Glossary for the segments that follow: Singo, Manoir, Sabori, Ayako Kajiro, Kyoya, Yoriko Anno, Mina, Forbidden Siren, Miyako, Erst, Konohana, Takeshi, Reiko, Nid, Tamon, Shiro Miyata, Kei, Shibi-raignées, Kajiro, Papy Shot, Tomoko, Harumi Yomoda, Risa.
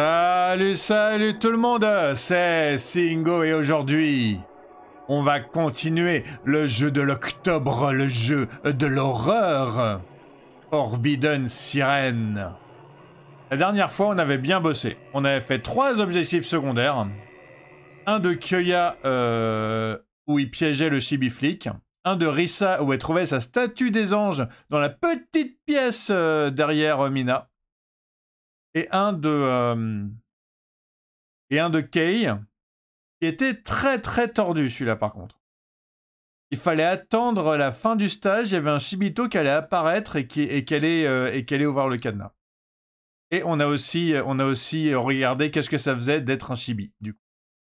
Salut tout le monde, c'est Singo et aujourd'hui, on va continuer le jeu de l'octobre, le jeu de l'horreur, Forbidden Siren. La dernière fois, on avait bien bossé. On avait fait 3 objectifs secondaires. Un de Kyoya, où il piégeait le Shibi-flic. Un de Risa, où elle trouvait sa statue des anges dans la petite pièce derrière Mina. Et un de Kei, qui était très tordu celui-là par contre. Il fallait attendre la fin du stage, il y avait un Shibito qui allait apparaître et qui allait ouvrir le cadenas. Et on a aussi regardé qu'est-ce que ça faisait d'être un Shibi, du coup,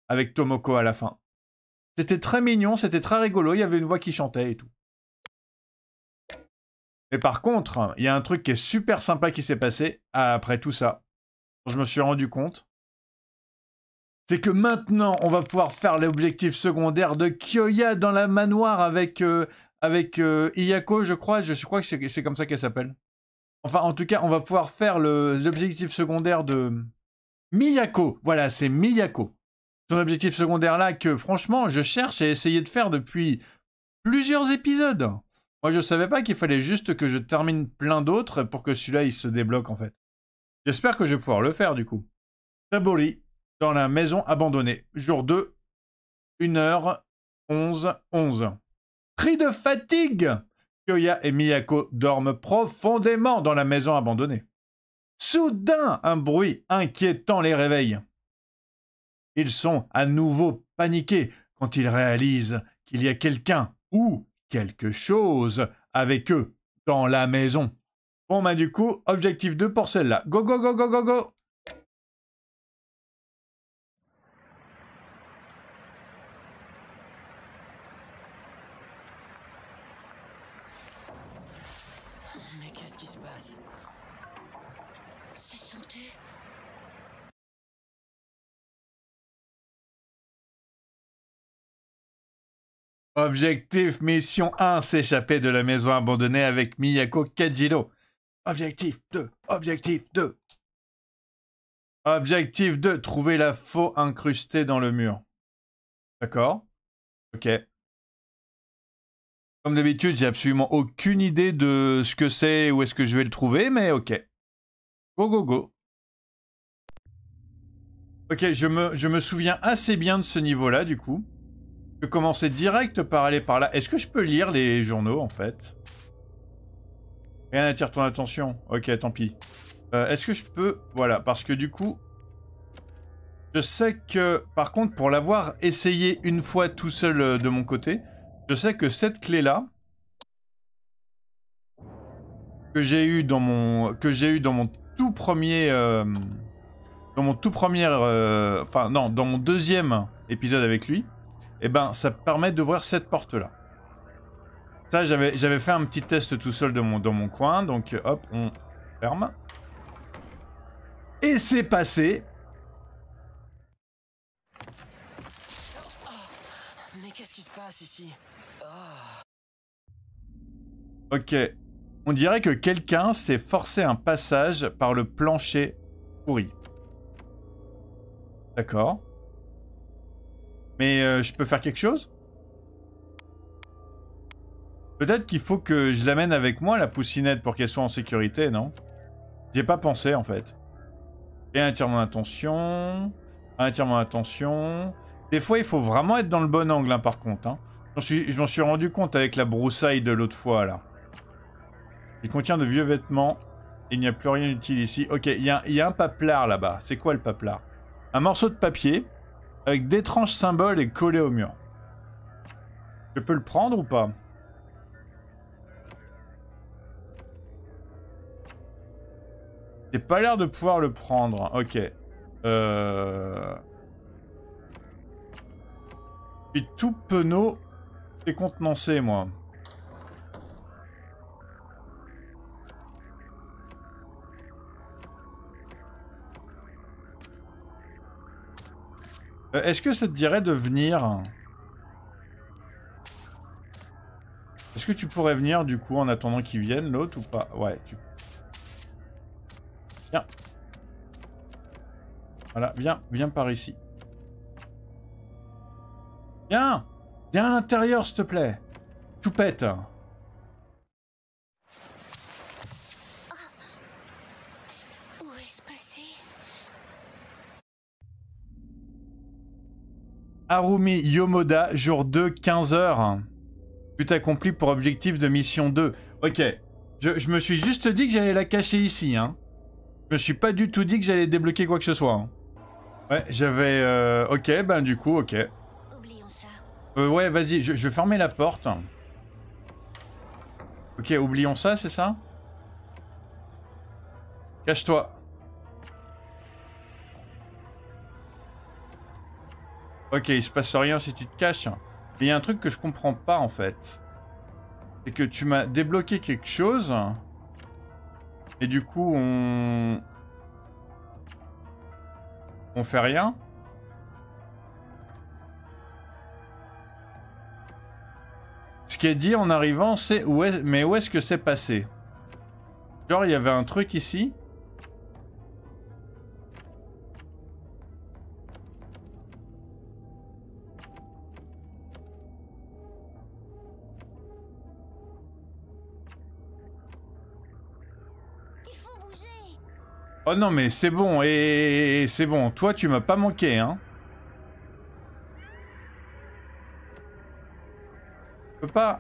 avec Tomoko à la fin. C'était très mignon, c'était très rigolo, il y avait une voix qui chantait et tout. Mais par contre, il y a un truc qui est super sympa qui s'est passé après tout ça. Je me suis rendu compte. C'est que maintenant, on va pouvoir faire l'objectif secondaire de Kyoya dans la manoir avec Ayako, je crois. Je crois que c'est comme ça qu'elle s'appelle. Enfin, en tout cas, on va pouvoir faire l'objectif secondaire de Miyako. Voilà, c'est Miyako. Son objectif secondaire là que, franchement, je cherche à essayer de faire depuis plusieurs épisodes. Moi, je savais pas qu'il fallait juste que je termine plein d'autres pour que celui-là, il se débloque, en fait. J'espère que je vais pouvoir le faire, du coup. Sabori, dans la maison abandonnée. Jour 2, 1h11. Cri de fatigue! Kyoya et Miyako dorment profondément dans la maison abandonnée. Soudain, un bruit inquiétant les réveille. Ils sont à nouveau paniqués quand ils réalisent qu'il y a quelqu'un ou quelque chose avec eux dans la maison. Bon, bah du coup, objectif 2 pour celle-là. Go, go, go, go, go, go! Mais qu'est-ce qui se passe? Ce sont eux. Objectif mission 1, s'échapper de la maison abandonnée avec Miyako Kajiro. Objectif 2. Objectif 2, trouver la faux incrustée dans le mur. D'accord. Ok. Comme d'habitude, j'ai absolument aucune idée de ce que c'est, où est-ce que je vais le trouver, mais ok. Go, go, go. Ok, je me souviens assez bien de ce niveau-là, du coup. Je vais commencer direct par aller par là. Est-ce que je peux lire les journaux, en fait? Rien n'attire ton attention. Ok, tant pis. Est-ce que je peux... Voilà, parce que du coup... Je sais que... Par contre, pour l'avoir essayé une fois tout seul de mon côté, je sais que cette clé-là... que j'ai eue dans mon... tout premier... Enfin, non, dans mon deuxième épisode avec lui... Eh ben, ça permet d'ouvrir cette porte-là. Ça, j'avais fait un petit test tout seul dans mon coin. Donc, hop, on ferme. Et c'est passé. Oh, mais qu'est-ce qui se passe ici? Oh. Ok. On dirait que quelqu'un s'est forcé un passage par le plancher pourri. D'accord. Mais je peux faire quelque chose? Peut-être qu'il faut que je l'amène avec moi, la poussinette, pour qu'elle soit en sécurité, non? J'ai pas pensé, en fait. Et un attire mon attention... Des fois, il faut vraiment être dans le bon angle, hein, par contre. Hein. Je m'en suis rendu compte avec la broussaille de l'autre fois, là. Il contient de vieux vêtements. Il n'y a plus rien d'utile ici. Ok, il y a un paplard, là-bas. C'est quoi, le paplard? Un morceau de papier... avec d'étranges symboles et collés au mur. Je peux le prendre ou pas? J'ai pas l'air de pouvoir le prendre. Ok. Je suis tout penaud et contenancé, moi. Est-ce que ça te dirait de venir? Est-ce que tu pourrais venir du coup en attendant qu'il vienne l'autre ou pas? Ouais, tu... Tiens. Voilà, viens, viens par ici. Viens! Viens à l'intérieur, s'il te plaît! Choupette! Où est-ce passé? Harumi Yomoda, jour 2, 15h. But accompli pour objectif de mission 2. Ok. Je me suis juste dit que j'allais la cacher ici, hein. Je me suis pas du tout dit que j'allais débloquer quoi que ce soit. Hein. Ouais, j'avais... Ok, ben du coup, ok. Ouais, vas-y, je vais fermer la porte. Ok, oublions ça, c'est ça? Cache-toi. Ok, il se passe rien si tu te caches. Mais il y a un truc que je comprends pas, en fait. C'est que tu m'as débloqué quelque chose. Et du coup, on... on fait rien. Ce qui est dit en arrivant, c'est où est... mais où est-ce que c'est passé? Genre, il y avait un truc ici. Il faut bouger. Oh non, mais c'est bon, et c'est bon. Toi, tu m'as pas manqué, hein. Je peux pas.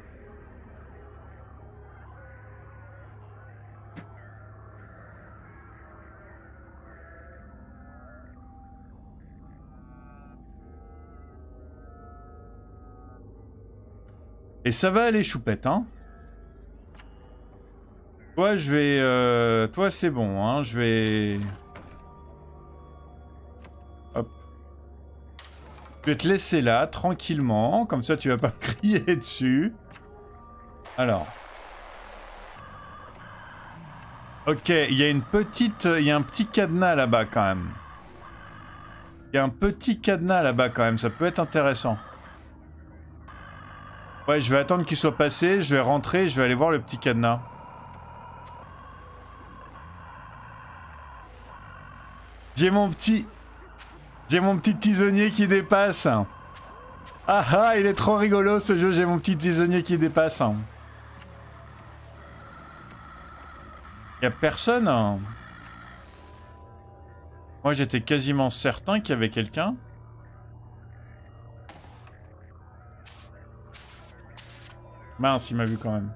Et ça va aller, choupette, hein. Toi, je vais... Toi, c'est bon, hein. Je vais... Je vais te laisser là, tranquillement, comme ça tu vas pas me crier dessus. Alors. Ok, il y a une petite... Il y a un petit cadenas là-bas quand même. Il y a un petit cadenas là-bas quand même, ça peut être intéressant. Ouais, je vais attendre qu'il soit passé, je vais rentrer, je vais aller voir le petit cadenas. J'ai mon petit tisonnier qui dépasse. Ah ah, il est trop rigolo ce jeu, j'ai mon petit tisonnier qui dépasse. Y'a personne. Moi j'étais quasiment certain qu'il y avait quelqu'un. Mince, il m'a vu quand même.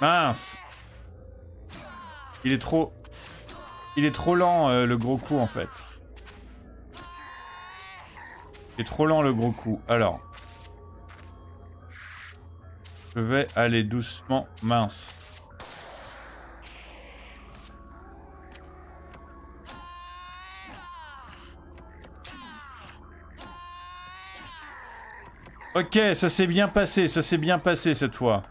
Mince. Il est trop lent, le gros coup, en fait. Il est trop lent, le gros coup. Alors. Je vais aller doucement. Mince. Ok, ça s'est bien passé cette fois.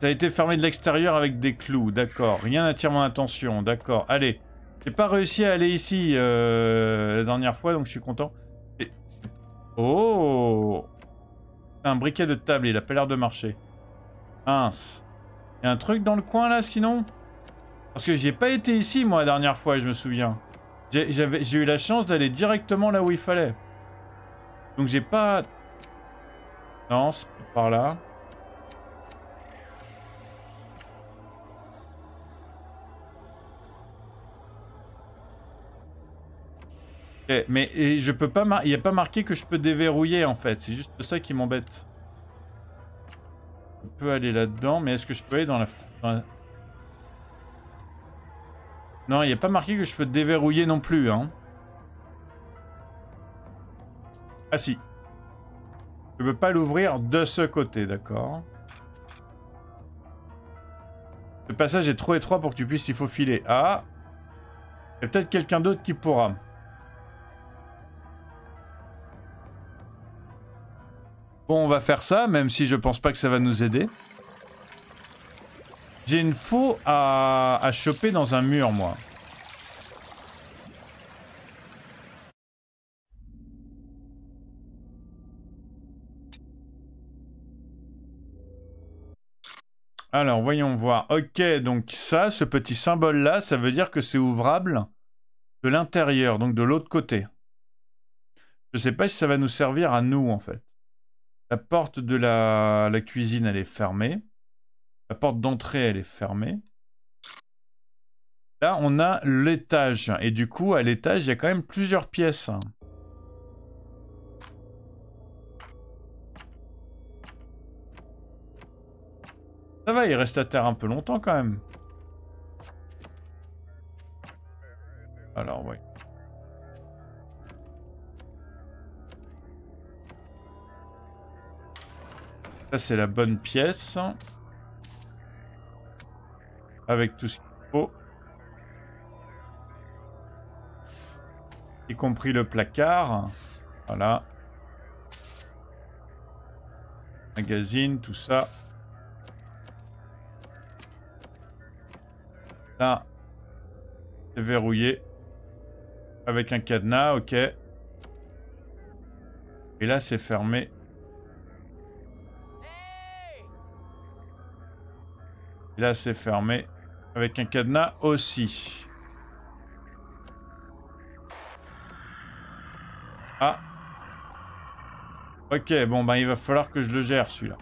Ça a été fermé de l'extérieur avec des clous, d'accord. Rien n'attire mon attention, d'accord. Allez, j'ai pas réussi à aller ici la dernière fois, donc je suis content. Et... oh, c'est un briquet de table, il a pas l'air de marcher. Mince. Il y a un truc dans le coin là, sinon? Parce que j'ai pas été ici, moi, la dernière fois, je me souviens. J'ai eu la chance d'aller directement là où il fallait. Donc j'ai pas... non, c'est par là. Mais et je peux pas, il n'y a pas marqué que je peux déverrouiller en fait, c'est juste ça qui m'embête. Je peux aller là-dedans, mais est-ce que je peux aller dans la... non, il n'y a pas marqué que je peux déverrouiller non plus, hein. Ah si. Je peux pas l'ouvrir de ce côté, d'accord. Le passage est trop étroit pour que tu puisses y faufiler. Ah. Il y a peut-être quelqu'un d'autre qui pourra. Bon, on va faire ça, même si je pense pas que ça va nous aider. J'ai une faux à choper dans un mur, moi. Alors, voyons voir. Ok, donc ça, ce petit symbole-là, ça veut dire que c'est ouvrable de l'intérieur, donc de l'autre côté. Je sais pas si ça va nous servir à nous, en fait. La porte de la cuisine, elle est fermée. La porte d'entrée, elle est fermée. Là, on a l'étage. Et du coup, à l'étage, il y a quand même plusieurs pièces. Ça va, il reste à terre un peu longtemps quand même. Alors, oui. Ça, c'est la bonne pièce. Avec tout ce qu'il faut. Y compris le placard. Voilà. Magazine, tout ça. Là, c'est verrouillé. Avec un cadenas, ok. Et là, c'est fermé. Et là, c'est fermé. Avec un cadenas aussi. Ah. Ok, bon, ben, il va falloir que je le gère, celui-là.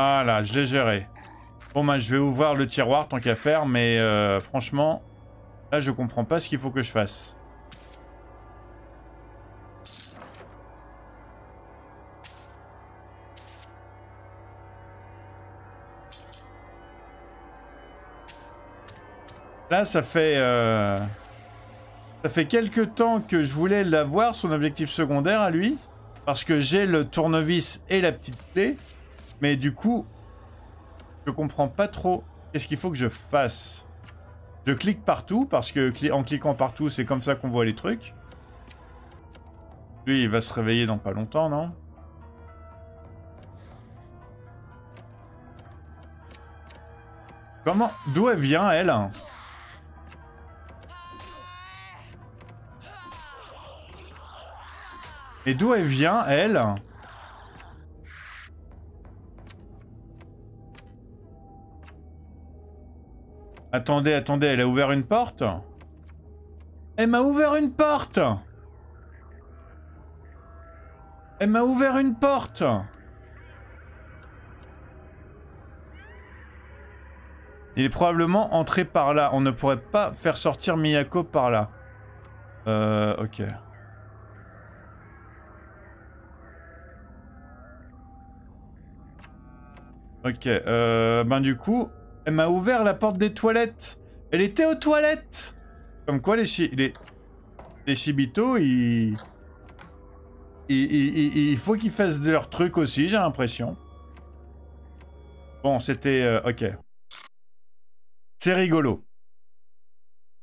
Ah là, je l'ai géré. Bon ben, je vais ouvrir le tiroir tant qu'à faire, mais franchement, là je comprends pas ce qu'il faut que je fasse. Là ça fait quelques temps que je voulais l'avoir, son objectif secondaire à lui, parce que j'ai le tournevis et la petite clé. Mais du coup, je comprends pas trop qu'est-ce qu'il faut que je fasse. Je clique partout, parce que en cliquant partout, c'est comme ça qu'on voit les trucs. Lui, il va se réveiller dans pas longtemps, non? Comment? D'où elle vient, elle? Et d'où elle vient, elle? Attendez, attendez, elle a ouvert une porte? Elle m'a ouvert une porte! Elle m'a ouvert une porte! Il est probablement entré par là. On ne pourrait pas faire sortir Miyako par là. Ok. Ok, ben du coup... Elle m'a ouvert la porte des toilettes. Elle était aux toilettes. Comme quoi les Shibito, il faut qu'ils fassent de leur truc aussi, j'ai l'impression. Bon, c'était... ok. C'est rigolo.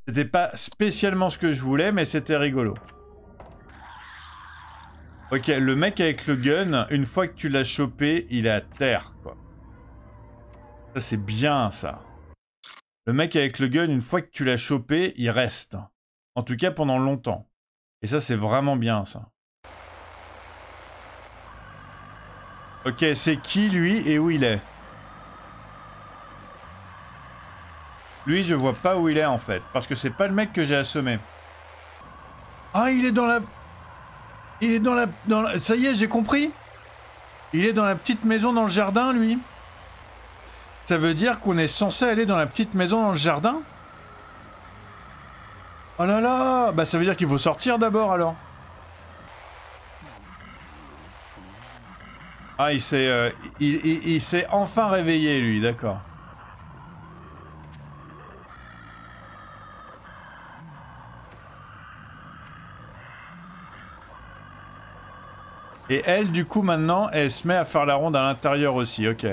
C'était pas spécialement ce que je voulais, mais c'était rigolo. Ok, le mec avec le gun, une fois que tu l'as chopé, il est à terre, quoi. Ça, c'est bien, ça. Le mec avec le gun, une fois que tu l'as chopé, il reste. En tout cas, pendant longtemps. Et ça, c'est vraiment bien, ça. Ok, c'est qui, lui, et où il est? Lui, je vois pas où il est, en fait. Parce que c'est pas le mec que j'ai assommé. Ah, il est dans la... Il est dans la... Ça y est, j'ai compris. Il est dans la petite maison dans le jardin, lui. Ça veut dire qu'on est censé aller dans la petite maison dans le jardin? Oh là là! Bah ça veut dire qu'il faut sortir d'abord alors. Ah il s'est enfin réveillé lui, d'accord. Et elle du coup maintenant, elle se met à faire la ronde à l'intérieur aussi, ok.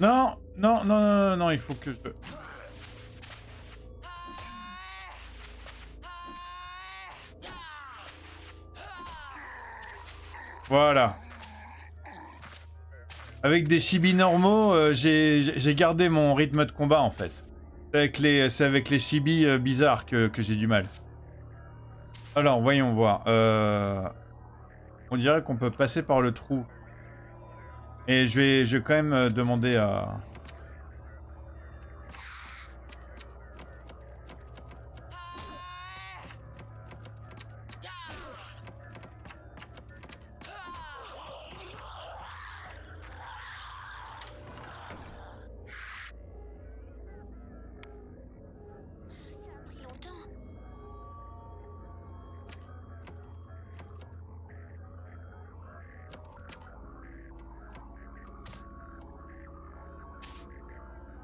Non, non, non, non, non, il faut que je... Voilà. Avec des shibis normaux, j'ai gardé mon rythme de combat, en fait. C'est avec les shibis bizarres que j'ai du mal. Alors, voyons voir. On dirait qu'on peut passer par le trou. Et je vais quand même demander à...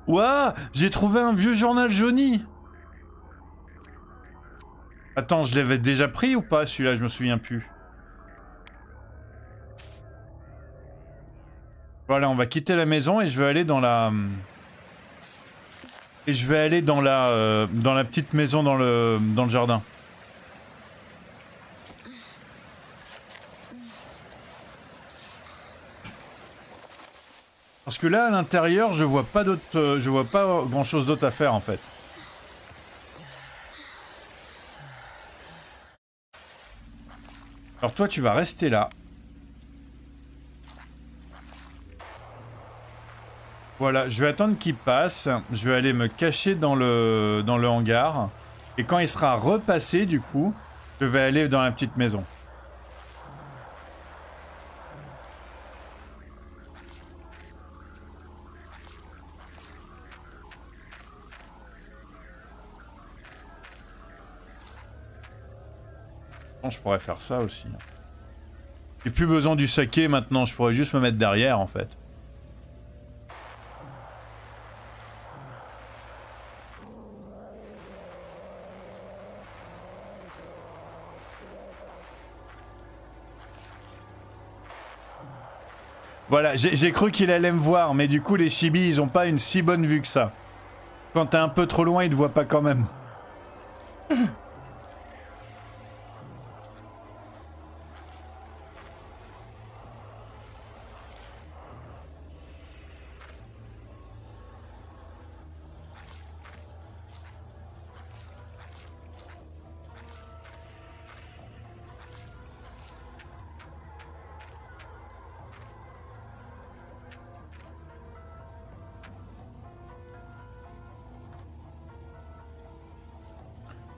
Ouah, j'ai trouvé un vieux journal jauni. Attends, je l'avais déjà pris ou pas celui-là, je me souviens plus. Voilà, on va quitter la maison et je vais aller dans la... Et je vais aller dans la petite maison dans le jardin. Parce que là, à l'intérieur, je vois pas grand-chose d'autre à faire, en fait. Alors toi, tu vas rester là. Voilà, je vais attendre qu'il passe. Je vais aller me cacher dans le hangar. Et quand il sera repassé, du coup, je vais aller dans la petite maison. Je pourrais faire ça aussi. J'ai plus besoin du saké maintenant, je pourrais juste me mettre derrière en fait. Voilà, j'ai cru qu'il allait me voir, mais du coup les shibis ils ont pas une si bonne vue que ça. Quand t'es un peu trop loin, ils te voient pas quand même.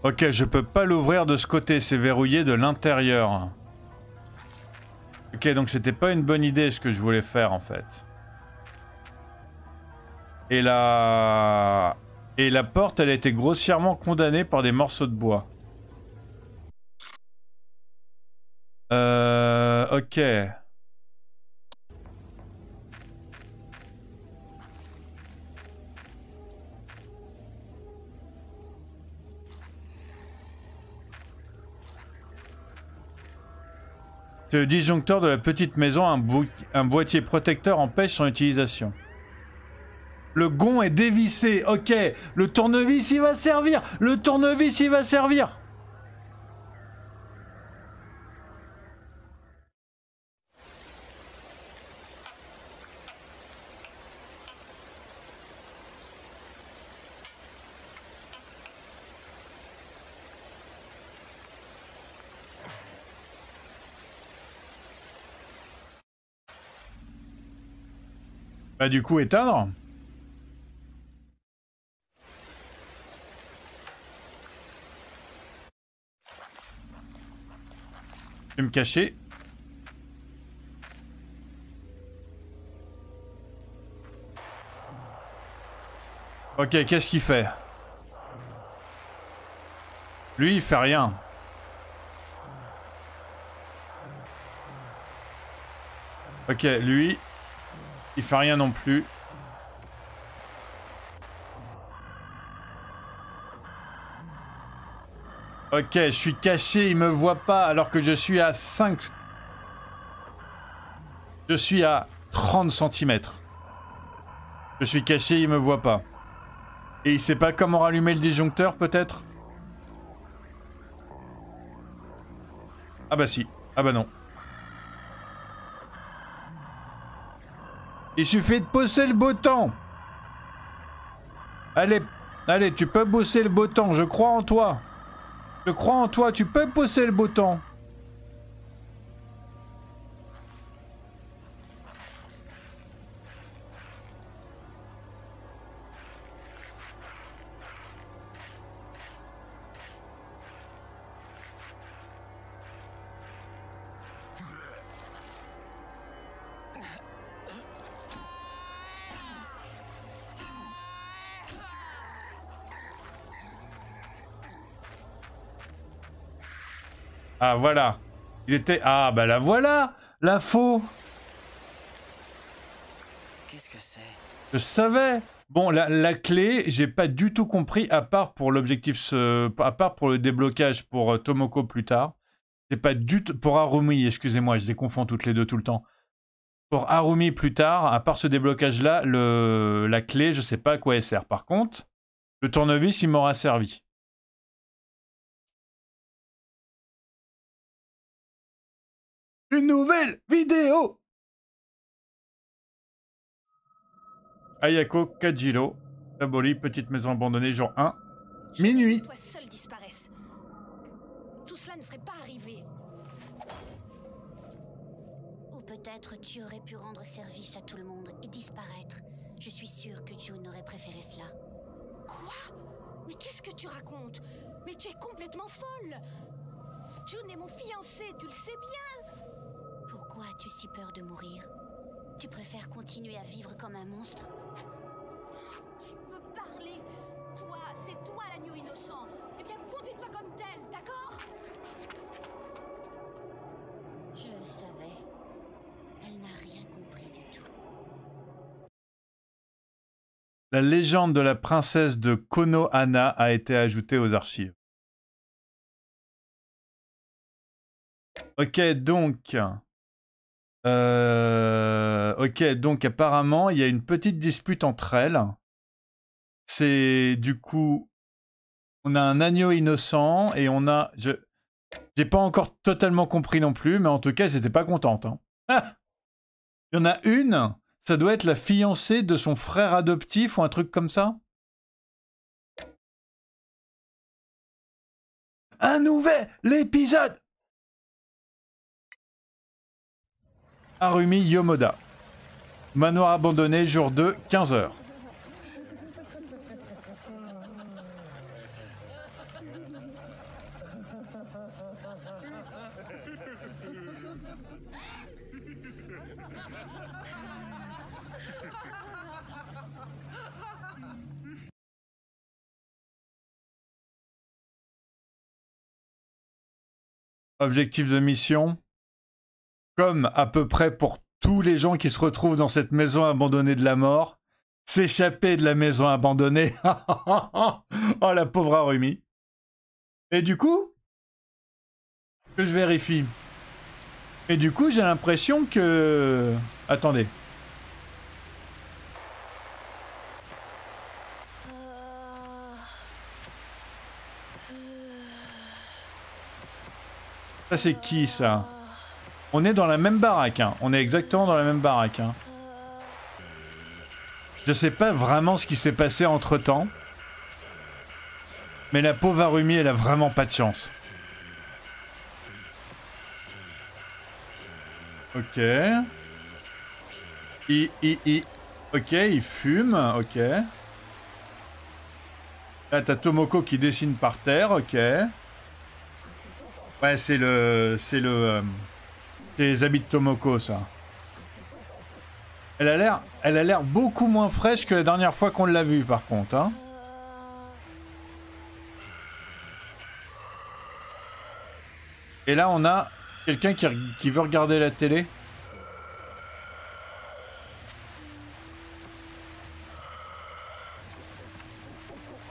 Ok, je peux pas l'ouvrir de ce côté, c'est verrouillé de l'intérieur. Ok, donc c'était pas une bonne idée ce que je voulais faire en fait. Et la porte, elle a été grossièrement condamnée par des morceaux de bois. Ok. Le disjoncteur de la petite maison, un boîtier protecteur empêche son utilisation. Le gond est dévissé, ok. Le tournevis, il va servir. Le tournevis, il va servir. Bah du coup éteindre. Je vais me cacher. Ok, qu'est-ce qu'il fait? Lui, il fait rien. Ok, lui... il fait rien non plus. Ok, je suis caché, il me voit pas alors que je suis à 5... Je suis à 30 cm. Je suis caché, il me voit pas. Et il sait pas comment rallumer le disjoncteur, peut-être? Ah bah si. Ah bah non. Il suffit de bosser le beau temps. Allez, allez, tu peux bosser le beau temps, je crois en toi. Je crois en toi, tu peux bosser le beau temps. Ah voilà, il était... Ah bah la voilà, la faux. Qu'est-ce que c'est? Je savais. Bon, la clé, j'ai pas du tout compris, à part pour l'objectif, à part pour le déblocage pour Tomoko plus tard. J'ai pas du tout... Pour Harumi, excusez-moi, je les confonds toutes les deux tout le temps. Pour Harumi plus tard, à part ce déblocage-là, la clé, je sais pas à quoi elle sert. Par contre, le tournevis, il m'aura servi. Une nouvelle vidéo. Ayako Kajiro, Sabori, petite maison abandonnée, jour 1, minuit. Toi seul disparaisse. Tout cela ne serait pas arrivé. Ou peut-être tu aurais pu rendre service à tout le monde et disparaître. Je suis sûre que June aurait préféré cela. Quoi? Mais qu'est-ce que tu racontes? Mais tu es complètement folle. June est mon fiancé, tu le sais bien. Pourquoi as-tu si peur de mourir? Tu préfères continuer à vivre comme un monstre? Tu peux parler! Toi, c'est toi l'agneau innocent! Eh bien, conduis-toi comme tel, d'accord? Je le savais. Elle n'a rien compris du tout. La légende de la princesse de Konohana a été ajoutée aux archives. Ok, donc... Ok, donc apparemment, il y a une petite dispute entre elles. C'est du coup... On a un agneau innocent et on a... J'ai pas encore totalement compris non plus, mais en tout cas, elles n'étaient pas contentes. Hein. Ah, il y en a une, ça doit être la fiancée de son frère adoptif ou un truc comme ça. Un nouvel épisode! Harumi Yomoda. Manoir abandonné, jour 2, 15h. Objectif de mission. Comme à peu près pour tous les gens qui se retrouvent dans cette maison abandonnée de la mort, s'échapper de la maison abandonnée. Oh la pauvre Harumi. Et du coup, que je vérifie. Et du coup, j'ai l'impression que... Attendez. Ça c'est qui ça ? On est dans la même baraque, hein. On est exactement dans la même baraque. Hein. Je sais pas vraiment ce qui s'est passé entre temps. Mais la pauvre Harumi, elle a vraiment pas de chance. Ok. Ok, il fume, ok. Là, t'as Tomoko qui dessine par terre, ok. Ouais, c'est le... C'est les habits de Tomoko, ça. Elle a l'air beaucoup moins fraîche que la dernière fois qu'on l'a vue, par contre. Hein. Et là, on a quelqu'un qui veut regarder la télé.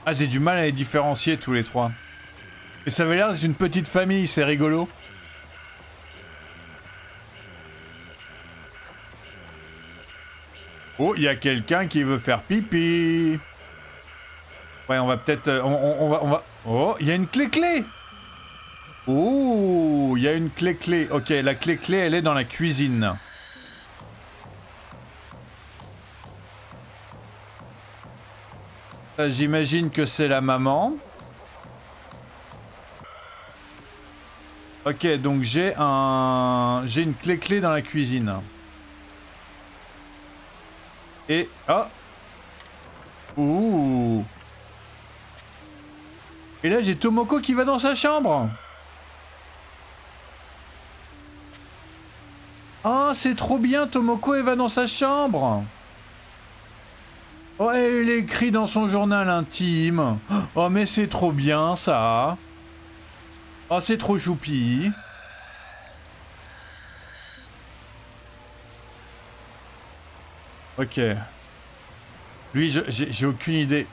Ah, j'ai du mal à les différencier, tous les trois. Et ça avait l'air d'être une petite famille, c'est rigolo. Oh, il y a quelqu'un qui veut faire pipi. Ouais, on va peut-être... On va... Oh, il y a une clé-clé. Oh, il y a une clé-clé. Ok, la clé-clé, elle est dans la cuisine. J'imagine que c'est la maman. Ok, donc j'ai un... J'ai une clé-clé dans la cuisine. Et... Oh. Ouh. Et là, j'ai Tomoko qui va dans sa chambre. Ah, oh, c'est trop bien, Tomoko, elle va dans sa chambre. Oh, et elle écrit dans son journal intime. Oh, mais c'est trop bien, ça. Oh, c'est trop choupi. Ok. Lui, j'ai aucune idée.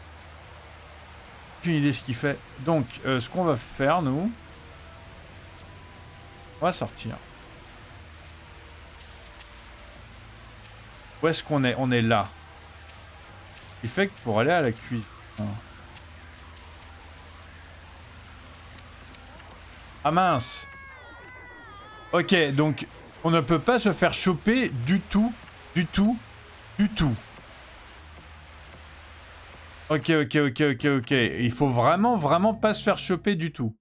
Aucune idée ce qu'il fait. Donc, ce qu'on va faire, nous... On va sortir. Où est-ce qu'on est? On est là. Ce qui fait que pour aller à la cuisine... Ah mince. Ok, donc on ne peut pas se faire choper du tout, du tout, du tout. Ok. Il faut vraiment, vraiment pas se faire choper du tout.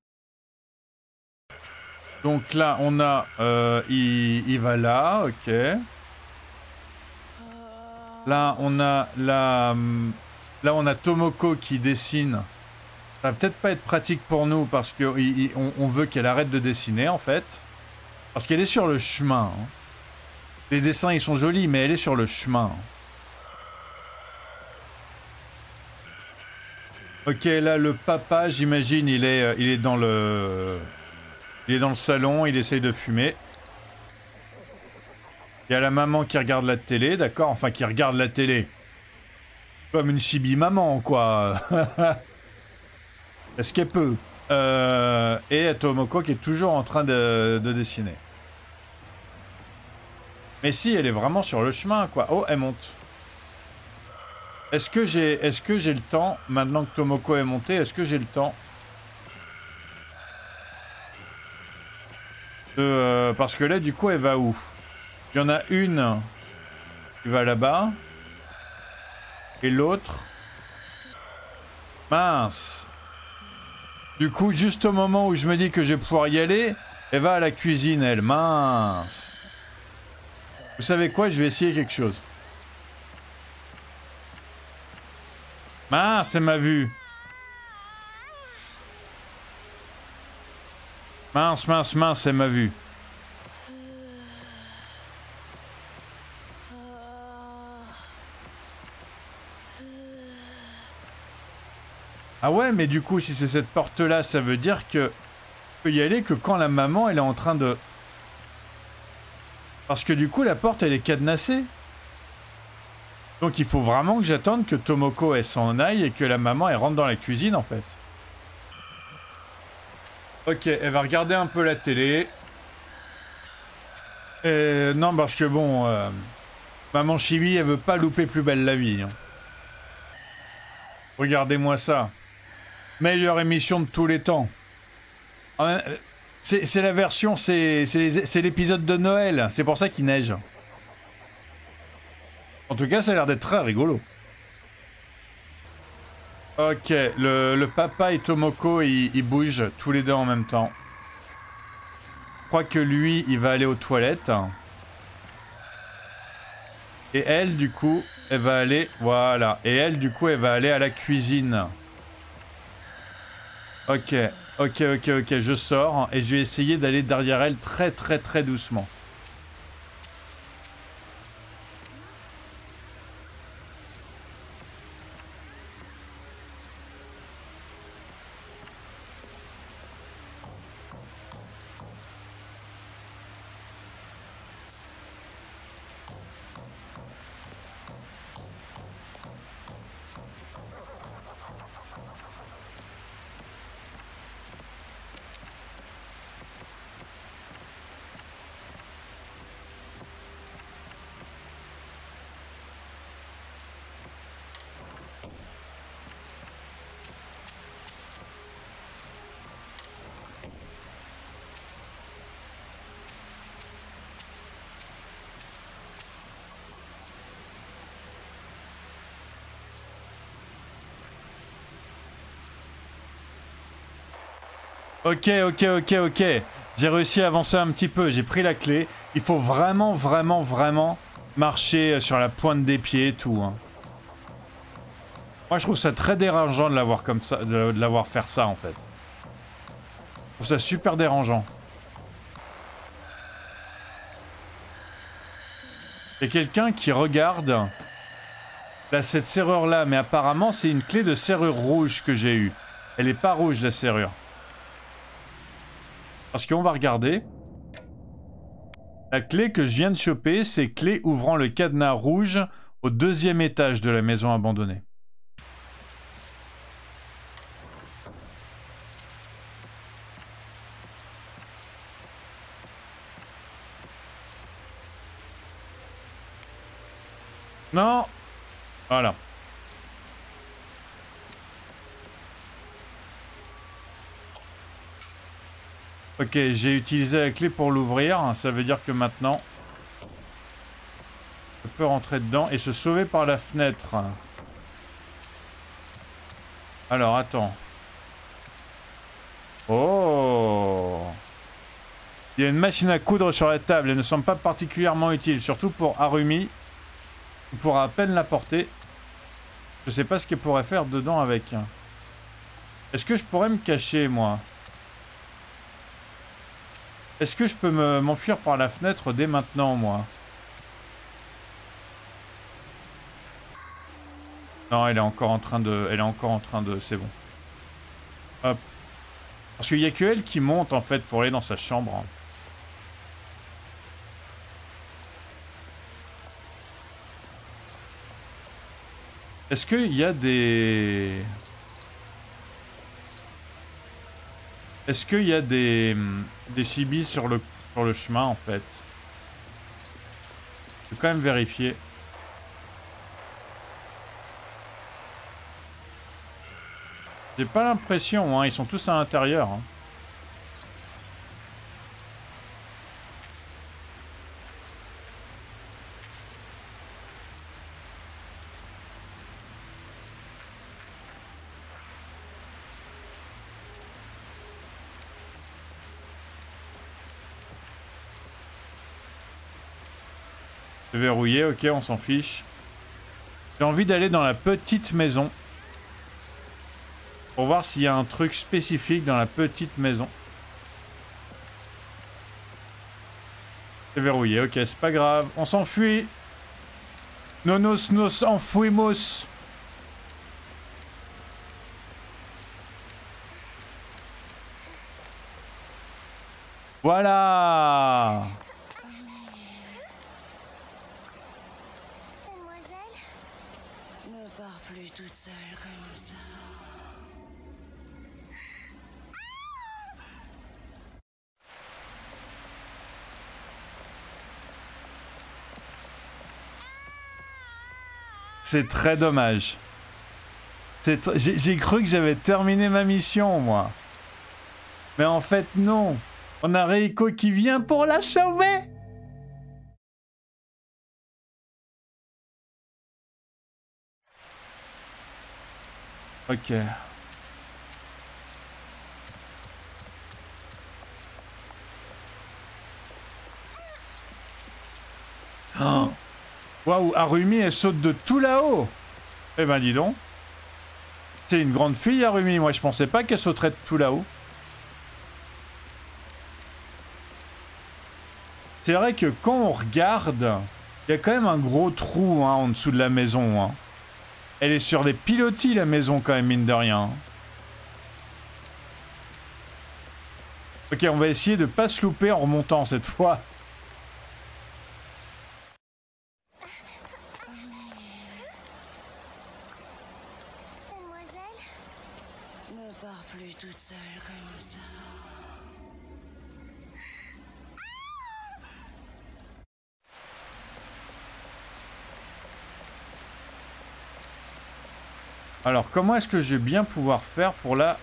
Donc là, on a... il va là, ok. Là, on a la... Là, on a Tomoko qui dessine... Ça va peut-être pas être pratique pour nous parce qu'on veut qu'elle arrête de dessiner en fait. Parce qu'elle est sur le chemin. Les dessins ils sont jolis mais elle est sur le chemin. Ok, là le papa j'imagine il est dans le... Il est dans le salon, il essaye de fumer. Il y a la maman qui regarde la télé, d'accord, enfin qui regarde la télé. Comme une chibi maman quoi. Est-ce qu'elle peut? Et Tomoko qui est toujours en train de dessiner. Mais si, elle est vraiment sur le chemin, quoi. Oh, elle monte. Est-ce que j'ai le temps, maintenant que Tomoko est montée, est-ce que j'ai le temps de, parce que là, du coup, elle va où? Il y en a une qui va là-bas. Et l'autre... Mince. Du coup, juste au moment où je me dis que je vais pouvoir y aller, elle va à la cuisine, elle. Mince. Vous savez quoi? Je vais essayer quelque chose. Mince, elle m'a vu. Mince, elle m'a vu. Ah ouais, mais du coup, si c'est cette porte-là, ça veut dire que... On peut y aller que quand la maman, elle est en train de... Parce que du coup, la porte, elle est cadenassée. Donc, il faut vraiment que j'attende que Tomoko, elle s'en aille et que la maman, elle rentre dans la cuisine, en fait. Ok, elle va regarder un peu la télé. Et... Non, parce que bon... Maman Chibi, elle veut pas louper Plus belle la vie. Hein. Regardez-moi ça. Meilleure émission de tous les temps. C'est la version, c'est l'épisode de Noël. C'est pour ça qu'il neige. En tout cas, ça a l'air d'être très rigolo. Ok, le papa et Tomoko, ils bougent tous les deux en même temps. Je crois que lui, il va aller aux toilettes. Et elle, du coup... Elle va aller... Voilà. Et elle, du coup, elle va aller à la cuisine. Ok. Je sors. Et je vais essayer d'aller derrière elle très doucement. Ok. J'ai réussi à avancer un petit peu. J'ai pris la clé. Il faut vraiment marcher sur la pointe des pieds et tout. Hein. Moi, je trouve ça très dérangeant de l'avoir comme ça, de l'avoir faire ça en fait. Je trouve ça super dérangeant. Il y a quelqu'un qui regarde là, cette serrure là, mais apparemment c'est une clé de serrure rouge que j'ai eue. Elle est pas rouge la serrure. Parce qu'on va regarder. La clé que je viens de choper, c'est clé ouvrant le cadenas rouge au 2e étage de la maison abandonnée. Non. Voilà. Ok, j'ai utilisé la clé pour l'ouvrir. Ça veut dire que maintenant, je peux rentrer dedans et se sauver par la fenêtre. Alors, attends. Oh! Il y a une machine à coudre sur la table. Elle ne semble pas particulièrement utile, surtout pour Harumi. On pourra à peine la porter. Je sais pas ce qu'elle pourrait faire dedans avec. Est-ce que je pourrais me cacher, moi? Est-ce que je peux m'enfuir par la fenêtre dès maintenant, moi? Non, elle est encore en train de... C'est bon. Hop. Parce qu'il n'y a que elle qui monte, en fait, pour aller dans sa chambre. Est-ce qu'il y a des... Est-ce qu'il y a des shibis sur le chemin, en fait? Je vais quand même vérifier. J'ai pas l'impression, hein, ils sont tous à l'intérieur. Hein. Verrouillé, ok, on s'en fiche. J'ai envie d'aller dans la petite maison. Pour voir s'il y a un truc spécifique dans la petite maison. C'est verrouillé, ok, c'est pas grave. On s'enfuit. Nonos nos enfuimos. Voilà. C'est très dommage. J'ai cru que j'avais terminé ma mission, moi. Mais en fait, non. On a Reiko qui vient pour la sauver. Ok. Oh. Waouh, Harumi, elle saute de tout là-haut. Eh ben, dis donc. C'est une grande fille, Harumi. Moi, je pensais pas qu'elle sauterait de tout là-haut. C'est vrai que quand on regarde, il y a quand même un gros trou hein, en dessous de la maison. Hein. Elle est sur les pilotis, la maison, quand même, mine de rien. Ok, on va essayer de pas se louper en remontant cette fois. Alors, comment est-ce que je vais bien pouvoir faire pour la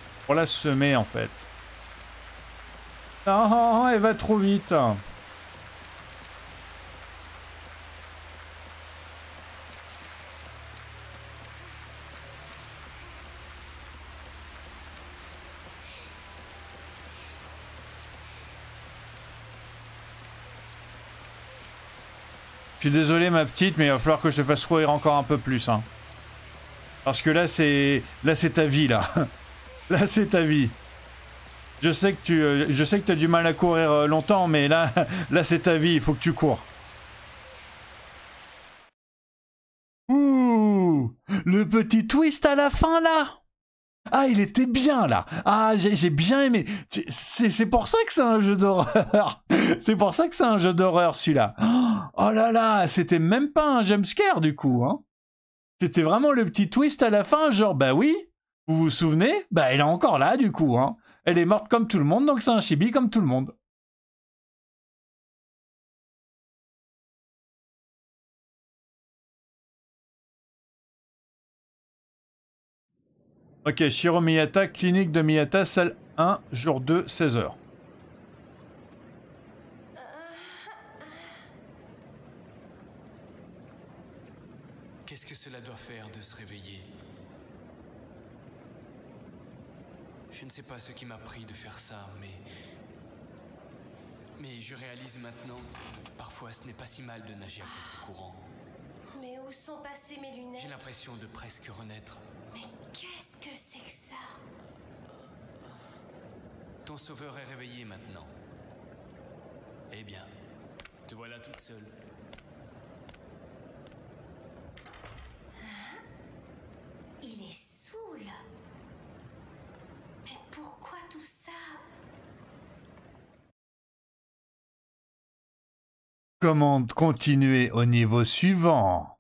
semer, en fait? Oh, elle va trop vite. Je suis désolé ma petite, mais il va falloir que je te fasse courir encore un peu plus. Hein. Parce que là c'est... Là c'est ta vie là. Là c'est ta vie. Je sais que t'as du mal à courir longtemps, mais là, là c'est ta vie, il faut que tu cours. Ouh, le petit twist à la fin là. Ah, il était bien là. Ah, j'ai bien aimé. C'est pour ça que c'est un jeu d'horreur. C'est pour ça que c'est un jeu d'horreur celui-là. Oh là là, c'était même pas un jumpscare du coup. Hein. C'était vraiment le petit twist à la fin, genre bah oui, vous vous souvenez? Bah elle est encore là du coup. Hein. Elle est morte comme tout le monde, donc c'est un chibi comme tout le monde. Ok, Shiro Miyata, clinique de Miyata, salle 1, jour 2, 16h. Qu'est-ce que cela doit faire de se réveiller? Je ne sais pas ce qui m'a pris de faire ça, mais je réalise maintenant, parfois ce n'est pas si mal de nager à contre-courant. Mais où sont passées mes lunettes? J'ai l'impression de presque renaître. Mais qu'est-ce que c'est que ça? Ton sauveur est réveillé maintenant. Eh bien, te voilà toute seule. Il est saoul. Mais pourquoi tout ça? Comment continuer au niveau suivant?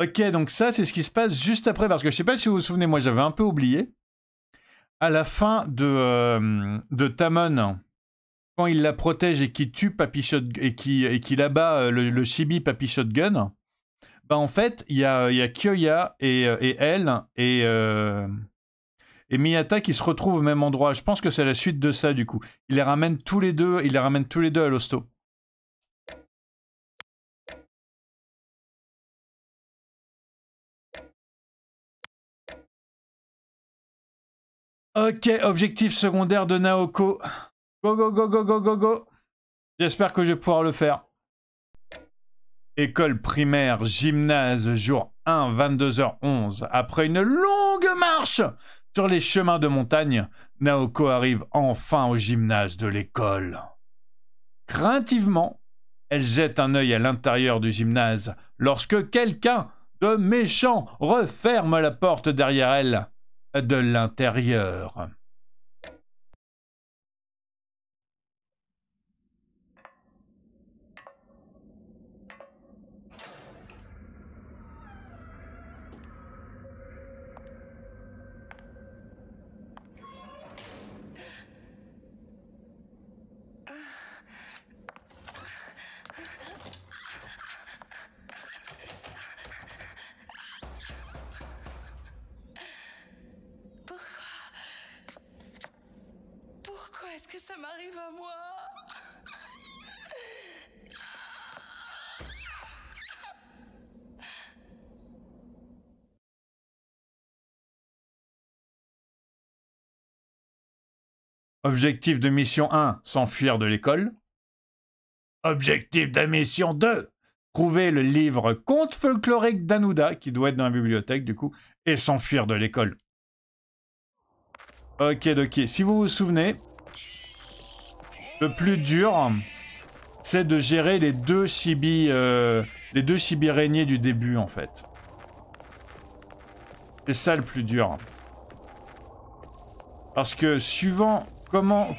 Ok, donc ça, c'est ce qui se passe juste après, parce que je sais pas si vous vous souvenez, moi j'avais un peu oublié. À la fin de Tamon, quand il la protège et qui tue Papy Shot, et qui l'abat le chibi Papy Shotgun, bah en fait, il y a Kyoya et elle et Miyata qui se retrouvent au même endroit. Je pense que c'est la suite de ça du coup. Il les ramène tous les deux à l'hosto. Ok, objectif secondaire de Naoko. Go, go, go, go, go, go, go. J'espère que je vais pouvoir le faire. École primaire, gymnase, jour 1, 22h11. Après une longue marche sur les chemins de montagne, Naoko arrive enfin au gymnase de l'école. Craintivement, elle jette un œil à l'intérieur du gymnase lorsque quelqu'un de méchant referme la porte derrière elle. De l'intérieur. Objectif de mission 1, s'enfuir de l'école. Objectif de mission 2, trouver le livre Conte folklorique d'Anouda, qui doit être dans la bibliothèque du coup, et s'enfuir de l'école. Ok, si vous vous souvenez, le plus dur, c'est de gérer les deux shibi-raignées du début en fait. C'est ça le plus dur. Parce que suivant... Comment